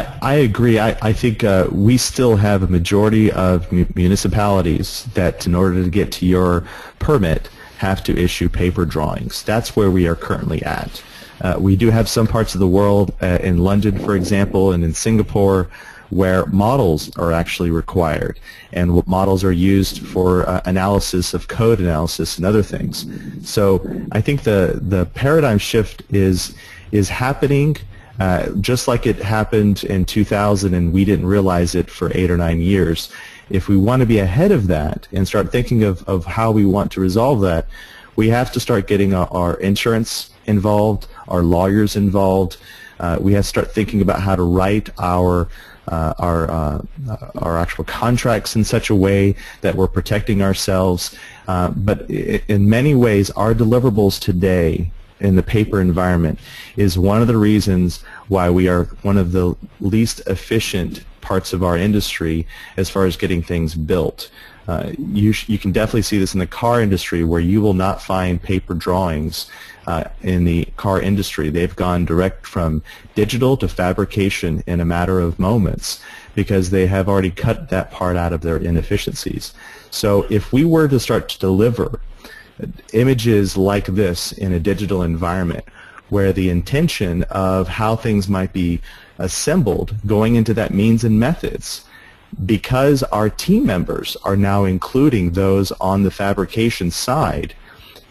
I, I agree. I, I think uh, we still have a majority of municipalities that, in order to get to your permit, have to issue paper drawings. That's where we are currently at. Uh, we do have some parts of the world, uh, in London, for example, and in Singapore, where models are actually required, and what models are used for uh, analysis of code analysis and other things. So I think the the paradigm shift is is happening, uh, just like it happened in two thousand and we didn't realize it for eight or nine years. If we want to be ahead of that and start thinking of, of how we want to resolve that, we have to start getting our, our insurance involved, our lawyers involved, uh, we have to start thinking about how to write our Uh, our, uh, our actual contracts in such a way that we're protecting ourselves. Uh, but in many ways, our deliverables today in the paper environment is one of the reasons why we are one of the least efficient parts of our industry as far as getting things built. Uh, you, sh you can definitely see this in the car industry, where you will not find paper drawings uh, in the car industry. They've gone direct from digital to fabrication in a matter of moments, because they have already cut that part out of their inefficiencies. So if we were to start to deliver images like this in a digital environment, where the intention of how things might be assembled going into that means and methods, because our team members are now including those on the fabrication side,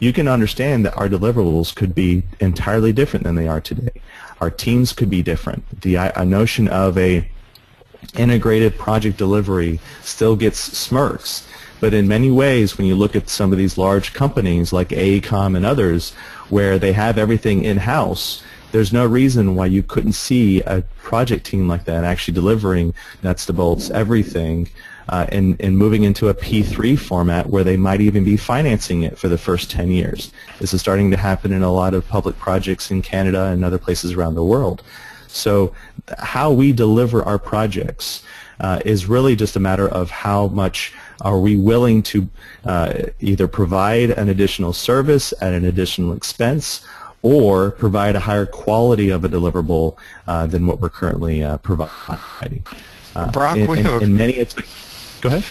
you can understand that our deliverables could be entirely different than they are today. Our teams could be different. The a notion of a integrated project delivery still gets smirks, but in many ways, when you look at some of these large companies like AECOM and others, where they have everything in-house, there's no reason why you couldn't see a project team like that actually delivering nuts to bolts, everything, uh, and, and moving into a P three format where they might even be financing it for the first ten years. This is starting to happen in a lot of public projects in Canada and other places around the world. So how we deliver our projects uh, is really just a matter of how much are we willing to uh, either provide an additional service at an additional expense, or provide a higher quality of a deliverable uh, than what we're currently uh, providing. Uh, Brock, in, we in, have in many go ahead.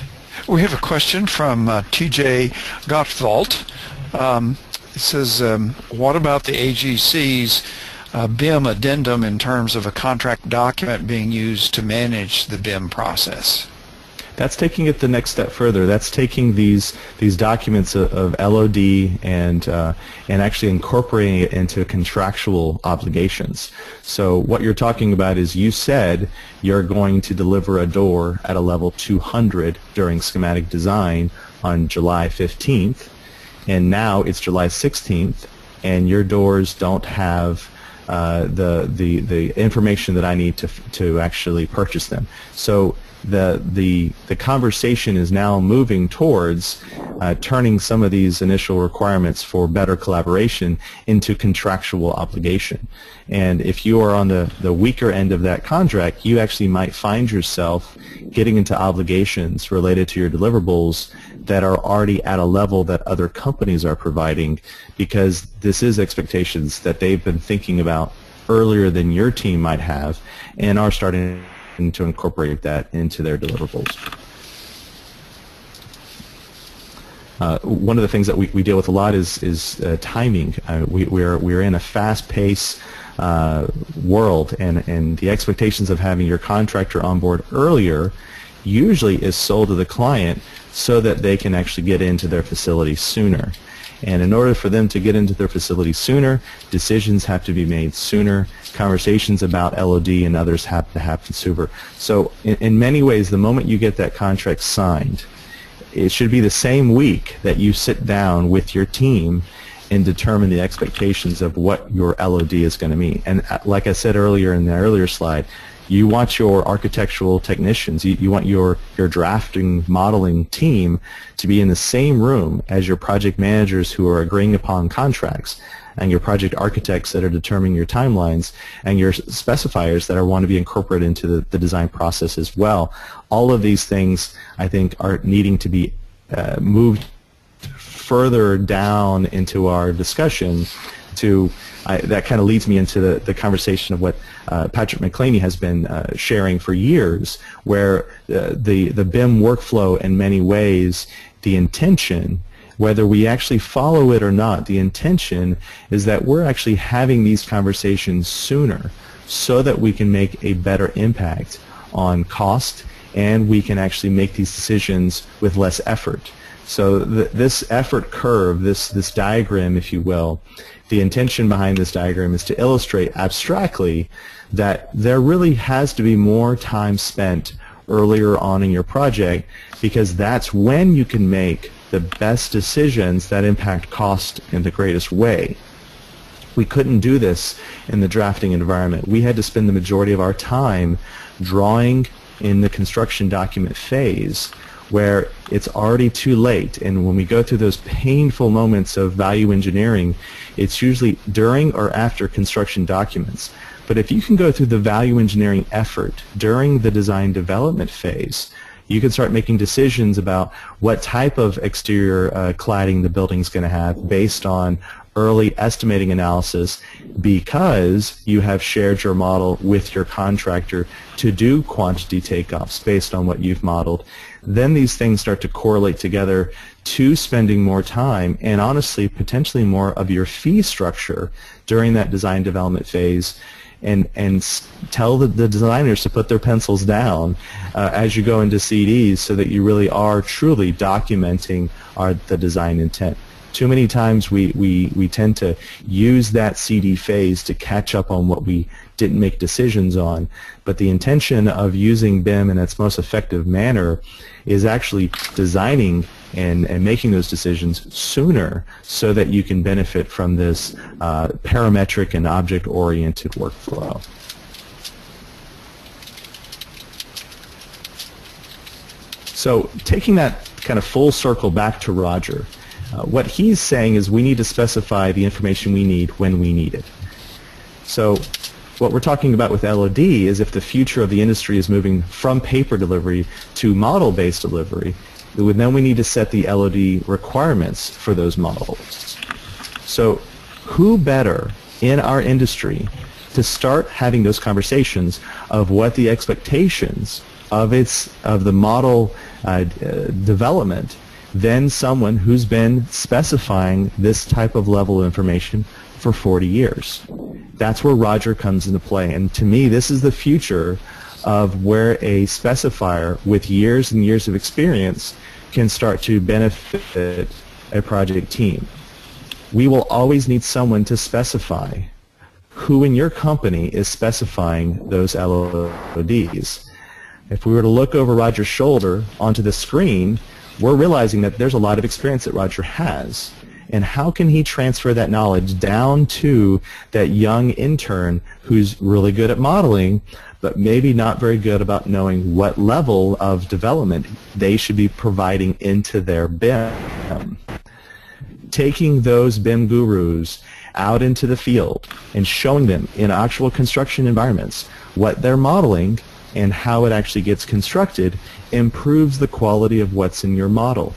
We have a question from uh, T J Gottwald. Um, it says, um, "What about the A G C's uh, B I M addendum in terms of a contract document being used to manage the B I M process?" That's taking it the next step further. That's taking these these documents of, of L O D and uh, and actually incorporating it into contractual obligations. So what you're talking about is, you said you're going to deliver a door at a level two hundred during schematic design on July fifteenth, and now it's July sixteenth, and your doors don't have uh, the the the information that I need to to actually purchase them. So The, the, the conversation is now moving towards uh, turning some of these initial requirements for better collaboration into contractual obligation. And if you are on the, the weaker end of that contract, you actually might find yourself getting into obligations related to your deliverables that are already at a level that other companies are providing, because this is expectations that they've been thinking about earlier than your team might have, and are starting and to incorporate that into their deliverables. Uh, one of the things that we, we deal with a lot is, is uh, timing. Uh, we, we're, we're in a fast-paced uh, world, and, and the expectations of having your contractor on board earlier usually is sold to the client so that they can actually get into their facility sooner. And in order for them to get into their facility sooner, decisions have to be made sooner. Conversations about L O D and others have to happen sooner. So in, in many ways, the moment you get that contract signed, it should be the same week that you sit down with your team and determine the expectations of what your L O D is going to mean. And like I said earlier in the earlier slide, you want your architectural technicians, you, you want your, your drafting, modeling team to be in the same room as your project managers who are agreeing upon contracts, and your project architects that are determining your timelines, and your specifiers that are want to be incorporated into the, the design process as well. All of these things, I think, are needing to be uh, moved further down into our discussion. To, I, that kind of leads me into the, the conversation of what uh, Patrick McClaney has been uh, sharing for years, where uh, the, the B I M workflow, in many ways, the intention, whether we actually follow it or not, the intention is that we're actually having these conversations sooner so that we can make a better impact on cost, and we can actually make these decisions with less effort. So th this effort curve, this, this diagram, if you will, the intention behind this diagram is to illustrate abstractly that there really has to be more time spent earlier on in your project, because that's when you can make the best decisions that impact cost in the greatest way. We couldn't do this in the drafting environment. We had to spend the majority of our time drawing in the construction document phase, where it's already too late. And when we go through those painful moments of value engineering, it's usually during or after construction documents. But if you can go through the value engineering effort during the design development phase, you can start making decisions about what type of exterior uh, cladding the building's going to have based on early estimating analysis, because you have shared your model with your contractor to do quantity takeoffs based on what you've modeled. Then these things start to correlate together to spending more time and, honestly, potentially more of your fee structure during that design development phase, and and tell the, the designers to put their pencils down uh, as you go into C Ds, so that you really are truly documenting our, the design intent. Too many times we, we, we tend to use that C D phase to catch up on what we didn't make decisions on, but the intention of using B I M in its most effective manner is actually designing and, and making those decisions sooner, so that you can benefit from this uh, parametric and object-oriented workflow. So taking that kind of full circle back to Roger, Uh, what he's saying is we need to specify the information we need when we need it. So what we're talking about with L O D is if the future of the industry is moving from paper delivery to model-based delivery, then we need to set the L O D requirements for those models. So who better in our industry to start having those conversations of what the expectations of, its, of the model uh, development than someone who's been specifying this type of level of information for forty years. That's where Roger comes into play, and to me this is the future of where a specifier with years and years of experience can start to benefit a project team. We will always need someone to specify. Who in your company is specifying those L O Ds? If we were to look over Roger's shoulder onto the screen, we're realizing that there's a lot of experience that Roger has, and how can he transfer that knowledge down to that young intern who's really good at modeling but maybe not very good about knowing what level of development they should be providing into their B I M. Taking those B I M gurus out into the field and showing them in actual construction environments what they're modeling and how it actually gets constructed improves the quality of what's in your model.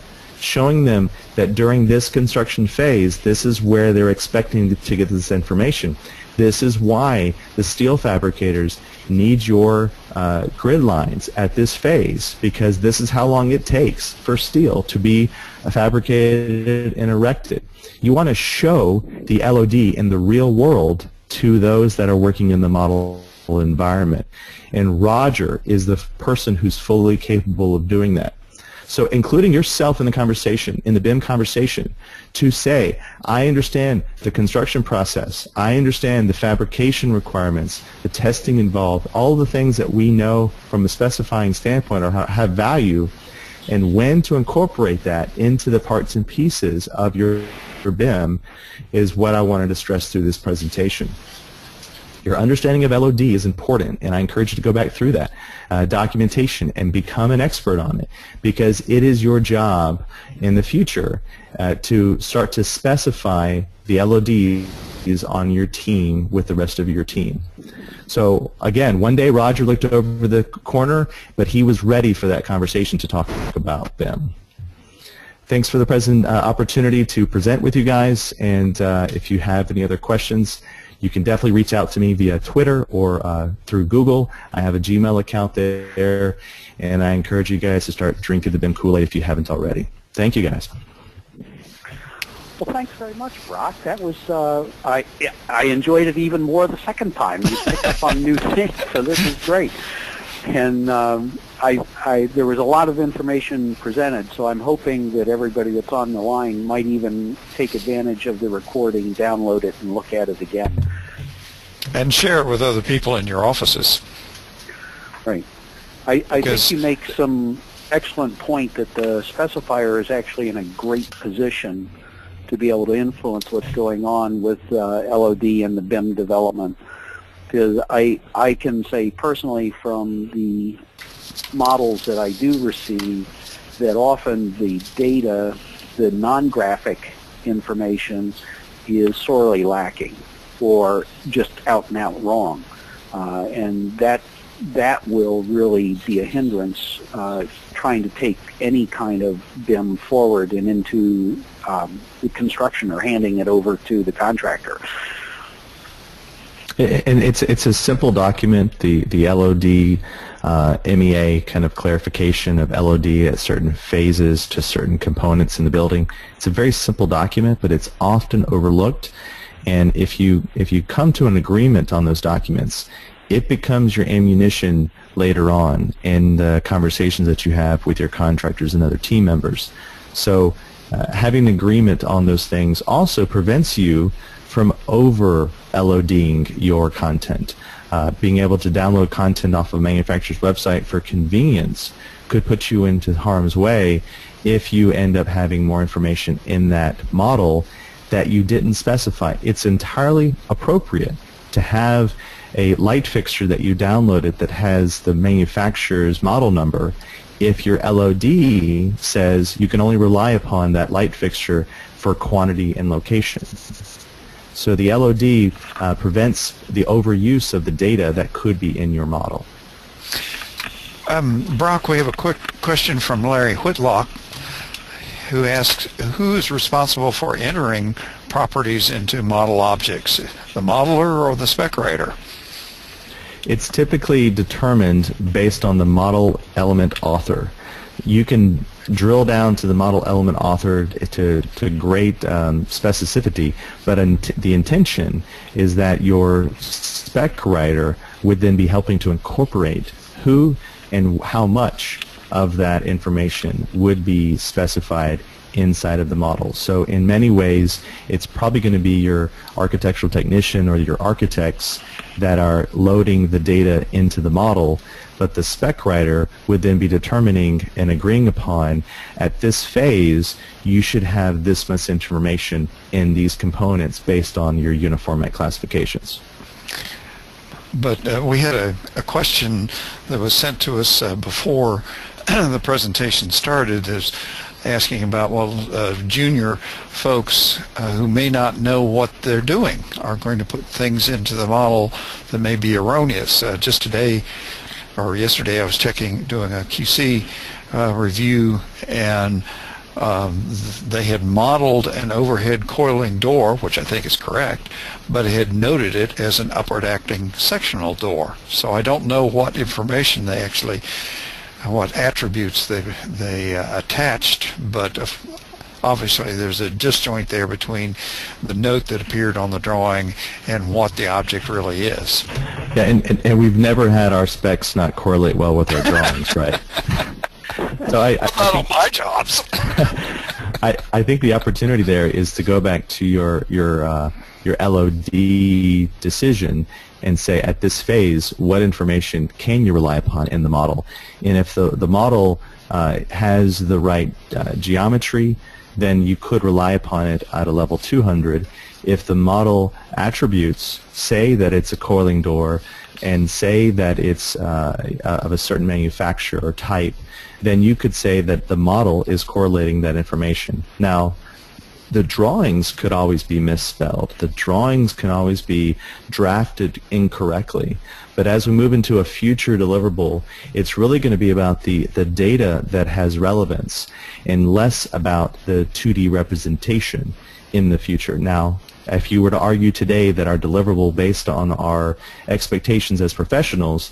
Showing them that during this construction phase, this is where they're expecting to get this information. This is why the steel fabricators need your uh, grid lines at this phase, because this is how long it takes for steel to be fabricated and erected. You want to show the L O D in the real world to those that are working in the model environment, and Roger is the person who's fully capable of doing that. So including yourself in the conversation, in the B I M conversation, to say, I understand the construction process, I understand the fabrication requirements, the testing involved, all the things that we know from a specifying standpoint or have value, and when to incorporate that into the parts and pieces of your, your B I M is what I wanted to stress through this presentation. Your understanding of L O D is important, and I encourage you to go back through that uh, documentation and become an expert on it, because it is your job in the future uh, to start to specify the L O Ds on your team with the rest of your team. So again, one day Roger looked over the corner, but he was ready for that conversation to talk about them. Thanks for the present uh, opportunity to present with you guys, and uh, if you have any other questions, you can definitely reach out to me via Twitter or uh, through Google. I have a Gmail account there, and I encourage you guys to start drinking the B I M Kool-Aid if you haven't already. Thank you, guys. Well, thanks very much, Brock. That was uh, I I enjoyed it even more the second time. You picked up on new things, so this is great. And um, I, I there was a lot of information presented, so I'm hoping that everybody that's on the line might even take advantage of the recording, download it, and look at it again. And share it with other people in your offices. Right. I, I think you make some excellent point that the specifier is actually in a great position to be able to influence what's going on with uh, L O D and the B I M development. Because I, I can say personally from the models that I do receive that often the data, the non-graphic information is sorely lacking or just out and out wrong. Uh, and that, that will really be a hindrance uh, trying to take any kind of B I M forward and into um, the construction or handing it over to the contractor. And it's it's a simple document, the the L O D uh, M E A kind of clarification of L O D at certain phases to certain components in the building. It's a very simple document, but it's often overlooked. And if you if you come to an agreement on those documents, it becomes your ammunition later on in the conversations that you have with your contractors and other team members. So uh, having an agreement on those things also prevents you from over LODing your content. Uh, being able to download content off of a manufacturer's website for convenience could put you into harm's way if you end up having more information in that model that you didn't specify. It's entirely appropriate to have a light fixture that you downloaded that has the manufacturer's model number if your L O D says you can only rely upon that light fixture for quantity and location. So the L O D uh, prevents the overuse of the data that could be in your model. Um, Brock, we have a quick question from Larry Whitlock, who asks, who is responsible for entering properties into model objects, the modeler or the spec writer? It's typically determined based on the model element author. You can drill down to the model element author to, to great um, specificity, but in the intention is that your spec writer would then be helping to incorporate who and how much of that information would be specified inside of the model. So in many ways, it's probably going to be your architectural technician or your architects that are loading the data into the model, but the spec writer would then be determining and agreeing upon, at this phase, you should have this much information in these components based on your Uniformat classifications. But uh, we had a, a question that was sent to us uh, before the presentation started, is asking about, well, uh, junior folks uh, who may not know what they're doing are going to put things into the model that may be erroneous. Uh, just today, or yesterday, I was checking, doing a Q C uh, review, and um, they had modeled an overhead coiling door, which I think is correct, but it had noted it as an upward acting sectional door. So I don't know what information they actually, what attributes they, they uh, attached, but uh, obviously there's a disjoint there between the note that appeared on the drawing and what the object really is. Yeah, and, and, and we've never had our specs not correlate well with our drawings, right? So I, I, I not on my jobs. I, I think the opportunity there is to go back to your, your, uh, your L O D decision and say, at this phase, what information can you rely upon in the model? And if the, the model uh, has the right uh, geometry, then you could rely upon it at a level two hundred. If the model attributes say that it's a coiling door and say that it's uh, of a certain manufacturer or type, then you could say that the model is correlating that information. Now, the drawings could always be misspelled. The drawings can always be drafted incorrectly. But as we move into a future deliverable, it's really going to be about the, the data that has relevance and less about the two D representation in the future. Now, if you were to argue today that our deliverable based on our expectations as professionals,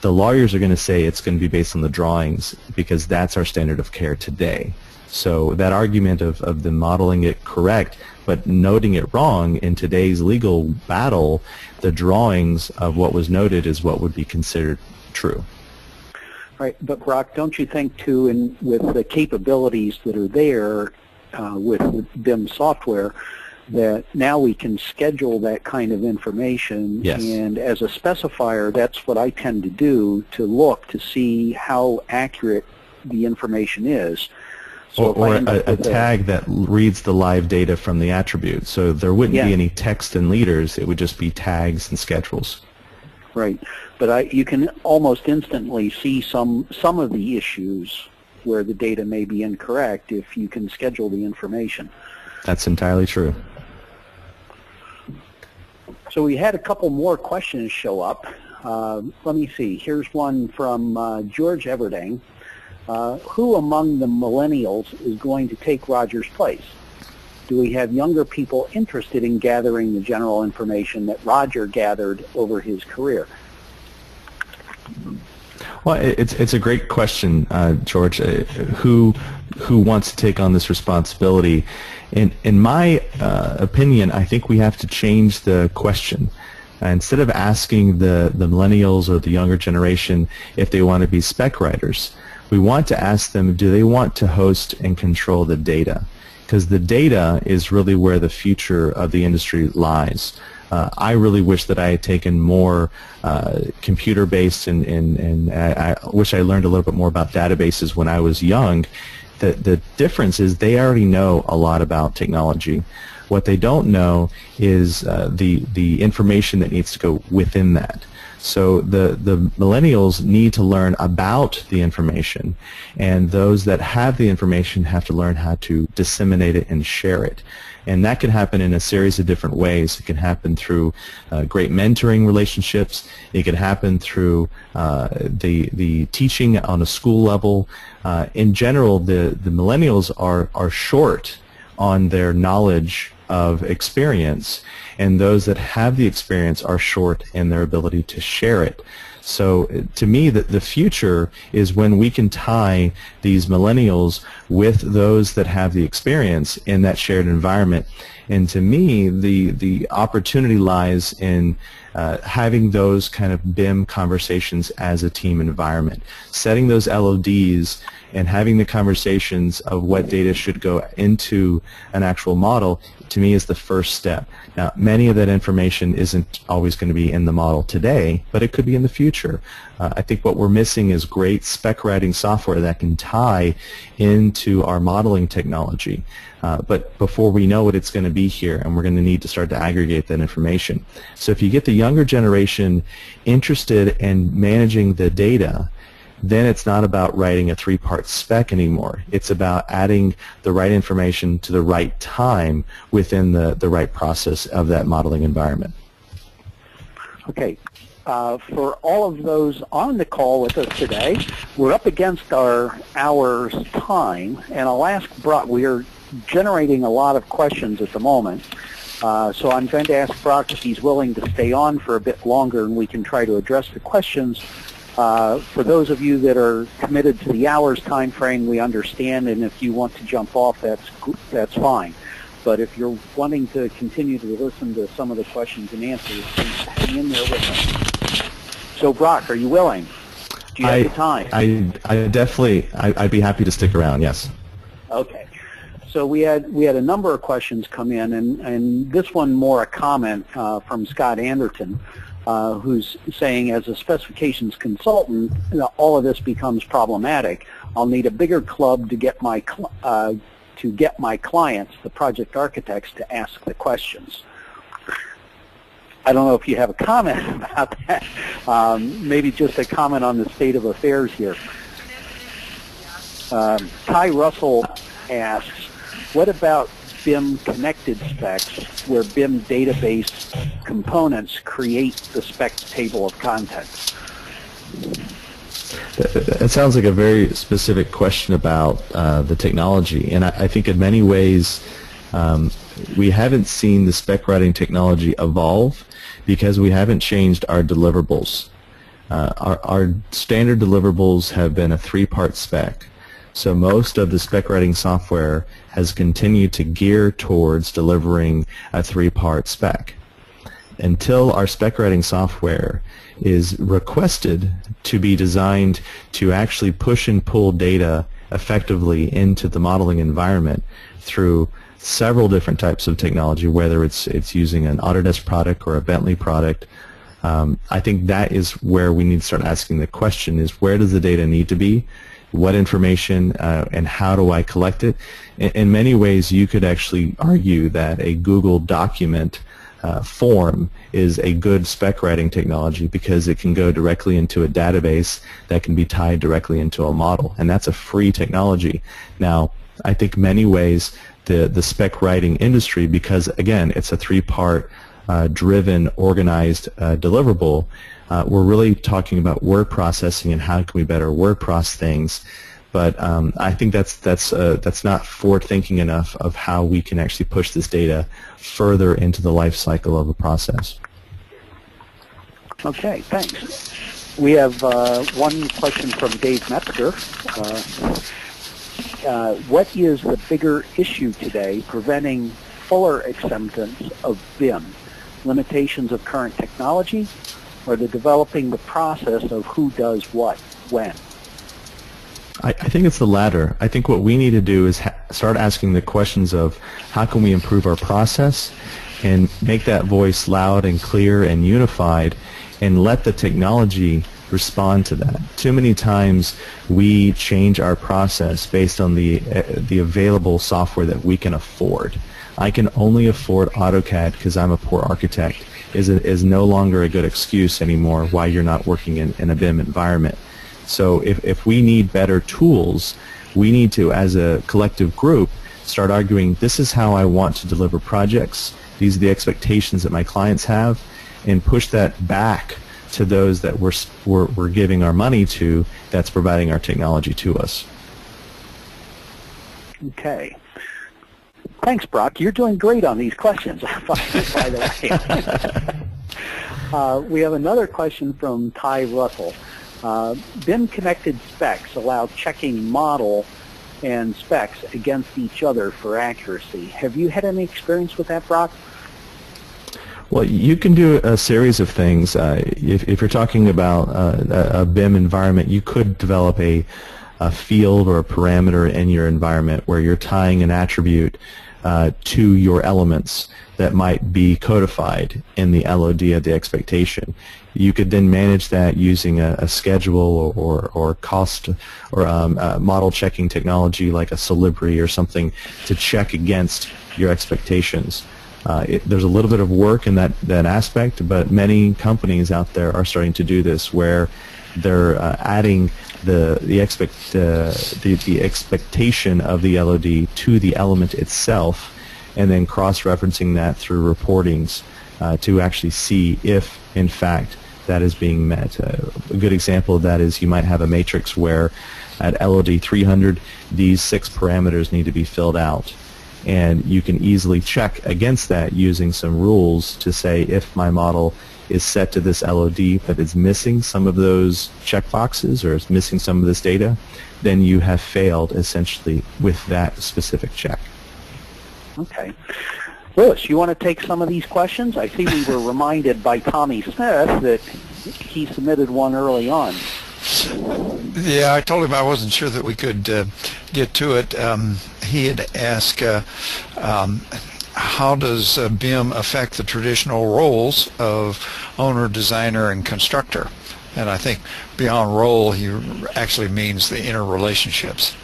the lawyers are going to say it's going to be based on the drawings because that's our standard of care today. So that argument of, of the modeling it correct but noting it wrong in today's legal battle, the drawings of what was noted is what would be considered true. Right, but Brock, don't you think too, in, with the capabilities that are there uh, with, with B I M software, that now we can schedule that kind of information? Yes. And as a specifier, that's what I tend to do, to look to see how accurate the information is. So or or a, a tag that reads the live data from the attribute. So there wouldn't yeah. be any text and leaders. It would just be tags and schedules. Right. But I, you can almost instantly see some, some of the issues where the data may be incorrect if you can schedule the information. That's entirely true. So we had a couple more questions show up. Uh, let me see. Here's one from uh, George Everding. Uh, who among the millennials is going to take Roger's place? Do we have younger people interested in gathering the general information that Roger gathered over his career? Well, it's it's a great question, uh, George. Uh, who who wants to take on this responsibility? In in my uh, opinion, I think we have to change the question. Uh, instead of asking the the millennials or the younger generation if they want to be spec writers, we want to ask them, do they want to host and control the data? Because the data is really where the future of the industry lies. Uh, I really wish that I had taken more uh, computer-based, and, and, and I, I wish I learned a little bit more about databases when I was young. The, the difference is they already know a lot about technology. What they don't know is uh, the, the information that needs to go within that. So the, the millennials need to learn about the information, and those that have the information have to learn how to disseminate it and share it. And that can happen in a series of different ways. It can happen through uh, great mentoring relationships. It can happen through uh, the, the teaching on a school level. Uh, in general, the, the millennials are, are short on their knowledge of experience, and those that have the experience are short in their ability to share it. So to me, that the future is when we can tie these millennials with those that have the experience in that shared environment. And to me, the the opportunity lies in uh, having those kind of B I M conversations as a team environment, setting those L O Ds and having the conversations of what data should go into an actual model, to me, is the first step. Now, many of that information isn't always going to be in the model today, but it could be in the future. Uh, I think what we're missing is great spec writing software that can tie into our modeling technology. Uh, but before we know it, it's going to be here, and we're going to need to start to aggregate that information. So if you get the younger generation interested in managing the data, then it's not about writing a three-part spec anymore. It's about adding the right information to the right time within the, the right process of that modeling environment. Okay. Uh, for all of those on the call with us today, we're up against our hour's time, and I'll ask Brock. We are generating a lot of questions at the moment, uh, so I'm going to ask Brock if he's willing to stay on for a bit longer, and we can try to address the questions. Uh, for those of you that are committed to the hours time frame, we understand, and if you want to jump off, that's that's fine. But if you're wanting to continue to listen to some of the questions and answers, hang in there with us. So, Brock, are you willing? Do you I, have the time? I, I definitely, I, I'd be happy to stick around, yes. Okay. So we had we had a number of questions come in, and, and this one more a comment uh, from Scott Anderton. Uh, who's saying, as a specifications consultant, all of this becomes problematic. I'll need a bigger club to get my cl uh, to get my clients, the project architects, to ask the questions. I don't know if you have a comment about that. Um, maybe just a comment on the state of affairs here. Um, Ty Russell asks, what about B I M connected specs, where B I M database components create the spec table of contents? That sounds like a very specific question about uh, the technology, and I, I think in many ways um, we haven't seen the spec writing technology evolve because we haven't changed our deliverables. Uh, our, our standard deliverables have been a three-part spec. So most of the spec writing software has continued to gear towards delivering a three-part spec. Until our spec writing software is requested to be designed to actually push and pull data effectively into the modeling environment through several different types of technology, whether it's, it's using an Autodesk product or a Bentley product, um, I think that is where we need to start asking the question, is where does the data need to be? what information, uh, and how do I collect it. In, in many ways, you could actually argue that a Google document uh, form is a good spec writing technology because it can go directly into a database that can be tied directly into a model, and that's a free technology. Now, I think many ways the, the spec writing industry, because again, it's a three-part Uh, driven, organized uh, deliverable, uh, we're really talking about word processing and how can we better word process things. But um, I think that's that's uh, that's not forward thinking enough of how we can actually push this data further into the life cycle of a process. Okay, thanks. We have uh, one question from Dave Metzger. Uh, uh, what is the bigger issue today preventing fuller acceptance of B I M? Limitations of current technology, or the developing the process of who does what when? I, I think it's the latter. I think what we need to do is ha start asking the questions of how can we improve our process and make that voice loud and clear and unified, and let the technology respond to that. Too many times we change our process based on the uh, the available software that we can afford. I can only afford AutoCAD because I'm a poor architect is, a, is no longer a good excuse anymore why you're not working in, in a B I M environment. So if, if we need better tools, we need to, as a collective group, start arguing, this is how I want to deliver projects, these are the expectations that my clients have, and push that back to those that we're, we're, we're giving our money to, that's providing our technology to us. Okay. Thanks, Brock. You're doing great on these questions, by the way. uh, we have another question from Ty Russell. Uh, B I M-connected specs allow checking model and specs against each other for accuracy. Have you had any experience with that, Brock? Well, you can do a series of things. Uh, if, if you're talking about uh, a B I M environment, you could develop a, a field or a parameter in your environment where you're tying an attribute Uh, to your elements that might be codified in the L O D of the expectation. You could then manage that using a, a schedule or, or cost or um, uh, model checking technology like a Solibri or something to check against your expectations. Uh, it, there's a little bit of work in that, that aspect, but many companies out there are starting to do this where they're uh, adding the the expect uh, the the expectation of the L O D to the element itself, and then cross-referencing that through reportings uh, to actually see if in fact that is being met. Uh, a good example of that is you might have a matrix where at L O D three hundred these six parameters need to be filled out, and you can easily check against that using some rules to say if my model is set to this L O D but it's missing some of those checkboxes or it's missing some of this data, then you have failed essentially with that specific check. Okay. Louis, you want to take some of these questions? I see we were reminded by Tommy Smith that he submitted one early on. Yeah, I told him I wasn't sure that we could uh, get to it. Um, he had asked uh, um, how does uh, B I M affect the traditional roles of owner, designer, and constructor? And I think beyond role, he actually means the interrelationships.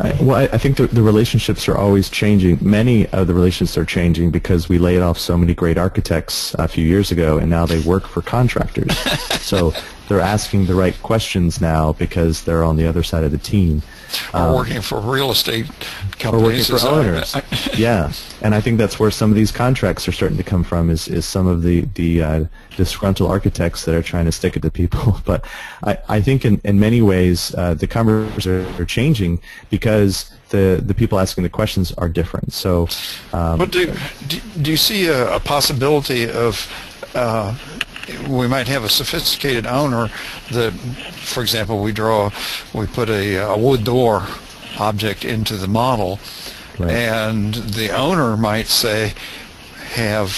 I, well, I, I think the, the relationships are always changing. Many of the relationships are changing because we laid off so many great architects a few years ago, and now they work for contractors. So they're asking the right questions now because they're on the other side of the team. Or um, working for real estate companies. Or working for owners. Yeah, and I think that's where some of these contracts are starting to come from is, is some of the, the uh, disgruntled architects that are trying to stick it to people. But I, I think in, in many ways uh, the conversations are, are changing because the, the people asking the questions are different. So, um, but do, do, do you see a, a possibility of uh, we might have a sophisticated owner that, for example, we draw, we put a, a wood door object into the model, right, and the owner might say, have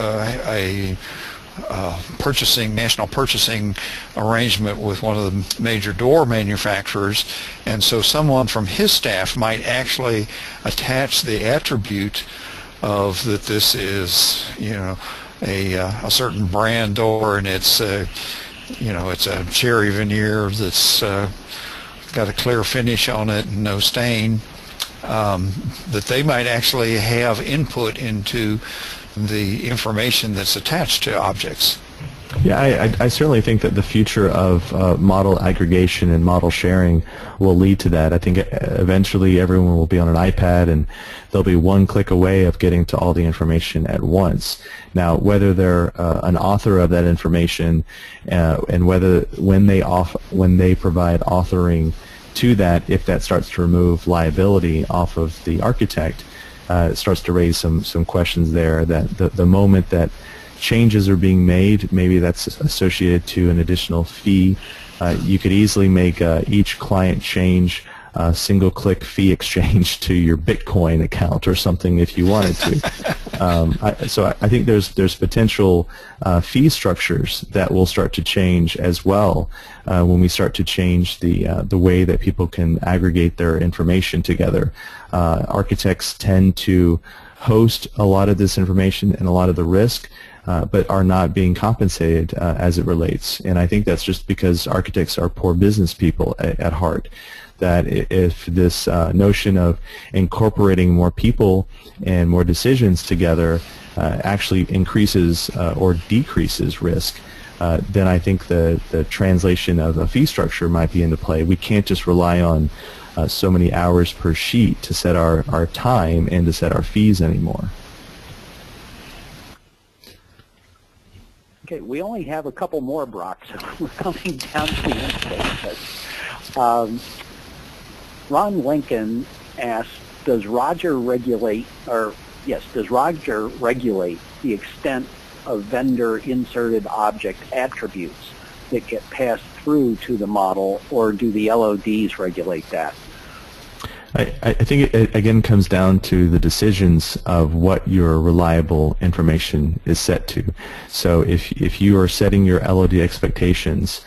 uh, a uh, purchasing, national purchasing arrangement with one of the major door manufacturers, and so someone from his staff might actually attach the attribute of that this is, you know, A, uh, a certain brand door, and it's uh, you know, it's a cherry veneer that's uh, got a clear finish on it and no stain, um, that they might actually have input into the information that's attached to objects. Yeah, I, I certainly think that the future of uh, model aggregation and model sharing will lead to that. I think eventually everyone will be on an iPad and they'll be one click away of getting to all the information at once. Now, whether they're uh, an author of that information uh, and whether when they off, when they provide authoring to that, if that starts to remove liability off of the architect, uh, it starts to raise some, some questions there that the, the moment that changes are being made, maybe that's associated to an additional fee. Uh, you could easily make uh, each client change a single-click fee exchange to your Bitcoin account or something if you wanted to. um, I, so I, I think there's there's potential uh, fee structures that will start to change as well uh, when we start to change the uh, the way that people can aggregate their information together. Uh, architects tend to host a lot of this information and a lot of the risk, Uh, but are not being compensated uh, as it relates. And I think that's just because architects are poor business people at, at heart, that if this uh, notion of incorporating more people and more decisions together uh, actually increases uh, or decreases risk, uh, then I think the, the translation of a fee structure might be into play. We can't just rely on uh, so many hours per sheet to set our, our time and to set our fees anymore. Okay, we only have a couple more, Brock, so we're coming down to the end stage. But, um, Ron Lincoln asked, "Does Roger regulate, or yes, does Roger regulate the extent of vendor-inserted object attributes that get passed through to the model, or do the L O Ds regulate that?" I, I think it, again, comes down to the decisions of what your reliable information is set to. So if, if you are setting your L O D expectations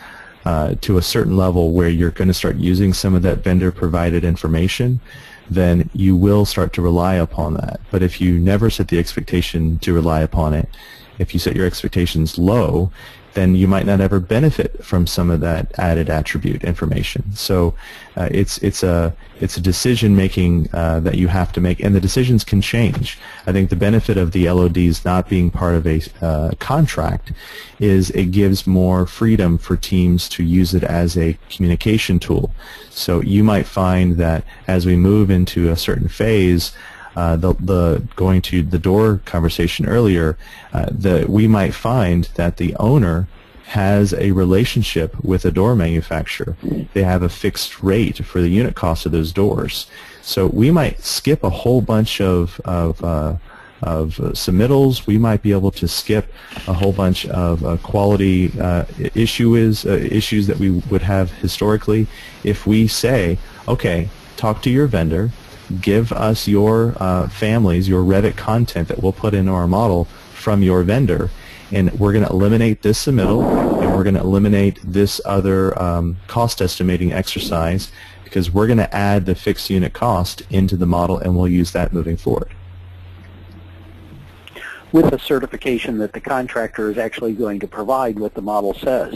uh, to a certain level where you're going to start using some of that vendor-provided information, then you will start to rely upon that. But if you never set the expectation to rely upon it, if you set your expectations low, then you might not ever benefit from some of that added attribute information. So uh, it's it's a it's a decision making uh, that you have to make, and the decisions can change. I think the benefit of the L O Ds not being part of a uh, contract is it gives more freedom for teams to use it as a communication tool. So you might find that as we move into a certain phase, Uh, the, the going to the door conversation earlier, uh, the, we might find that the owner has a relationship with a door manufacturer. They have a fixed rate for the unit cost of those doors. So we might skip a whole bunch of, of, uh, of uh, submittals. We might be able to skip a whole bunch of uh, quality uh, issue is, uh, issues that we would have historically if we say, okay, talk to your vendor, give us your uh, families, your Revit content that we'll put into our model from your vendor, and we're going to eliminate this submittal, and we're going to eliminate this other um, cost estimating exercise, because we're going to add the fixed unit cost into the model, and we'll use that moving forward. With a certification that the contractor is actually going to provide what the model says.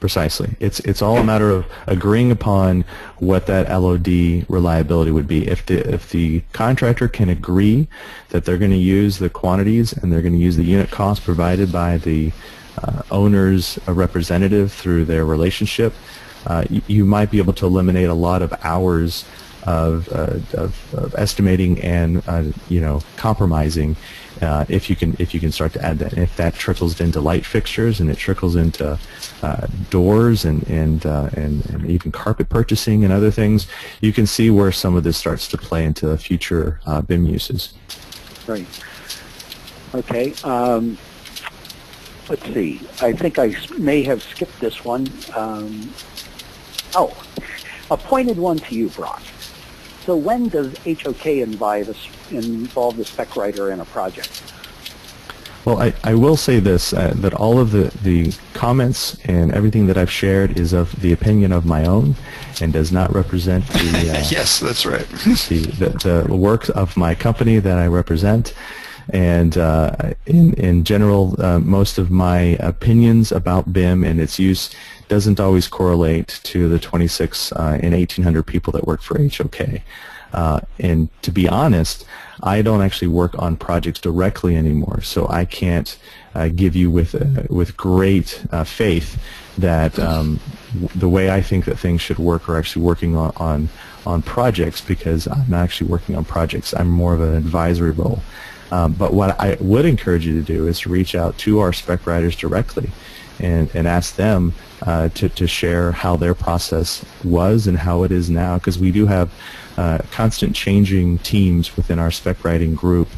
Precisely. It's it's all a matter of agreeing upon what that L O D reliability would be. If the if the contractor can agree that they're going to use the quantities and they're going to use the unit cost provided by the uh, owner's representative through their relationship, uh, you, you might be able to eliminate a lot of hours of uh, of, of estimating and uh, you know compromising. Uh, if you can, if you can start to add that, and if that trickles into light fixtures and it trickles into uh, doors and and, uh, and and even carpet purchasing and other things, you can see where some of this starts to play into future uh, B I M uses. Right. Okay. Um, let's see. I think I may have skipped this one. Um, oh, I pointed one to you, Brock. So when does H O K involve the spec writer in a project? Well, I, I will say this, uh, that all of the, the comments and everything that I've shared is of the opinion of my own and does not represent the, uh, yes, that's right. the, the, the work of my company that I represent. And uh, in, in general, uh, most of my opinions about B I M and its use doesn't always correlate to the twenty-six uh, and eighteen hundred people that work for H O K. Uh, and to be honest, I don't actually work on projects directly anymore, so I can't uh, give you with uh, with great uh, faith that um, w the way I think that things should work are actually working on, on on projects, because I'm not actually working on projects. I'm more of an advisory role. Um, but what I would encourage you to do is to reach out to our spec writers directly and, and ask them uh, to, to share how their process was and how it is now, because we do have uh, constant changing teams within our spec writing group,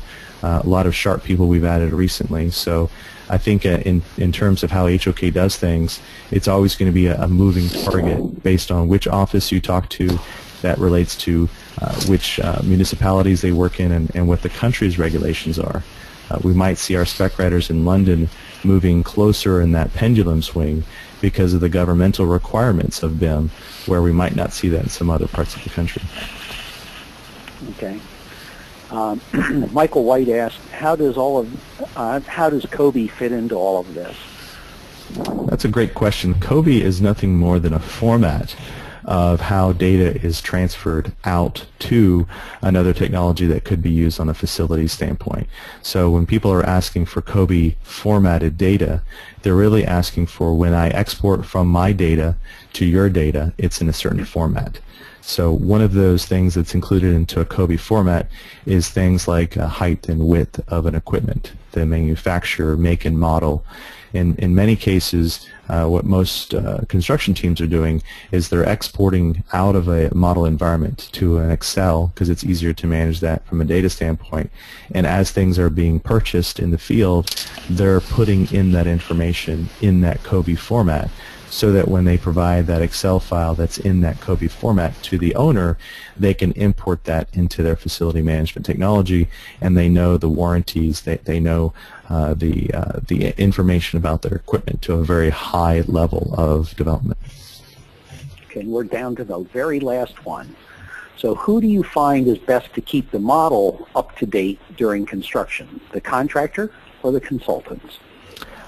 uh, a lot of sharp people we've added recently. So I think uh, in, in terms of how H O K does things, it's always going to be a, a moving target based on which office you talk to that relates to uh, which uh, municipalities they work in and, and what the country's regulations are. Uh, we might see our spec writers in London moving closer in that pendulum swing because of the governmental requirements of B I M, where we might not see that in some other parts of the country. Okay. Um, Michael White asked, "How does all of uh, how does COBie fit into all of this?" That's a great question. COBie is nothing more than a format of how data is transferred out to another technology that could be used on a facility standpoint. So when people are asking for COBie formatted data, they're really asking for, when I export from my data to your data, it's in a certain format. So one of those things that's included into a COBie format is things like uh, height and width of an equipment, the manufacturer, make and model. In, in many cases, uh, what most uh, construction teams are doing is they're exporting out of a model environment to an Excel, because it's easier to manage that from a data standpoint. And as things are being purchased in the field, they're putting in that information in that COBie format, so that when they provide that Excel file that's in that COBie format to the owner, they can import that into their facility management technology, and they know the warranties, they, they know uh, the, uh, the information about their equipment to a very high level of development. Okay, and we're down to the very last one. So who do you find is best to keep the model up to date during construction, the contractor or the consultants?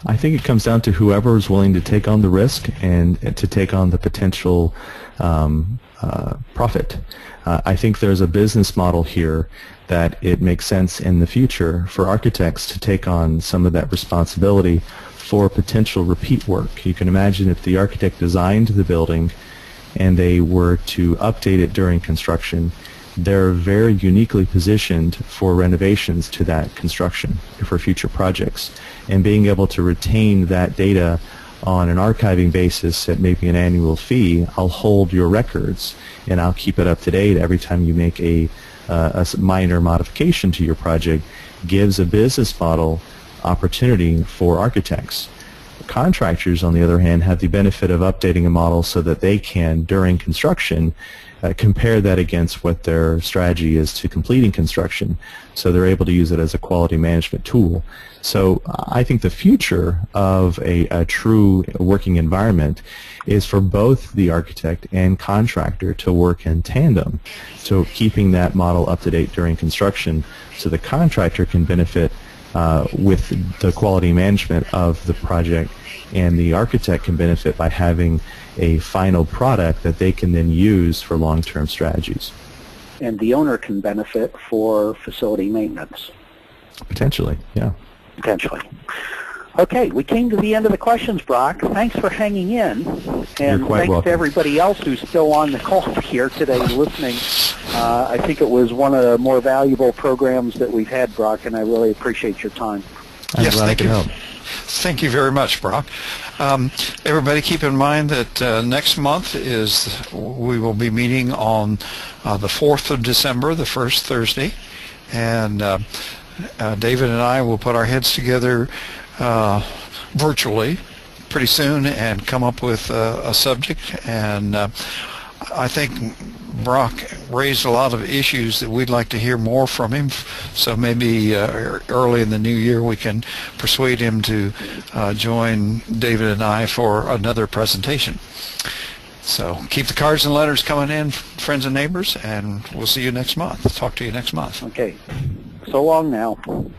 I think it comes down to whoever is willing to take on the risk and to take on the potential um, uh, profit. Uh, I think there's a business model here that it makes sense in the future for architects to take on some of that responsibility for potential repeat work. You can imagine if the architect designed the building and they were to update it during construction, they're very uniquely positioned for renovations to that construction for future projects. And being able to retain that data on an archiving basis at maybe an annual fee, I'll hold your records and I'll keep it up to date every time you make a, uh, a minor modification to your project, gives a business model opportunity for architects. Contractors, on the other hand, have the benefit of updating a model so that they can, during construction, Uh, compare that against what their strategy is to completing construction, so they're able to use it as a quality management tool. So I think the future of a, a true working environment is for both the architect and contractor to work in tandem, so keeping that model up to date during construction so the contractor can benefit uh, with the quality management of the project, and the architect can benefit by having a final product that they can then use for long-term strategies. And the owner can benefit for facility maintenance. Potentially, yeah. Potentially. Okay, we came to the end of the questions, Brock. Thanks for hanging in. And thanks welcome. to everybody else who's still on the call here today listening. Uh, I think it was one of the more valuable programs that we've had, Brock, and I really appreciate your time. I'm yes, glad thank I can you. help. Thank you very much, Brock. Um, everybody keep in mind that uh, next month is we will be meeting on uh, the fourth of December, the first Thursday, and uh, uh, David and I will put our heads together uh, virtually pretty soon and come up with uh, a subject, and uh, I think Brock raised a lot of issues that we'd like to hear more from him, so maybe uh, early in the new year we can persuade him to uh, join David and I for another presentation. So keep the cards and letters coming in, friends and neighbors, and we'll see you next month. Talk to you next month. Okay. So long now.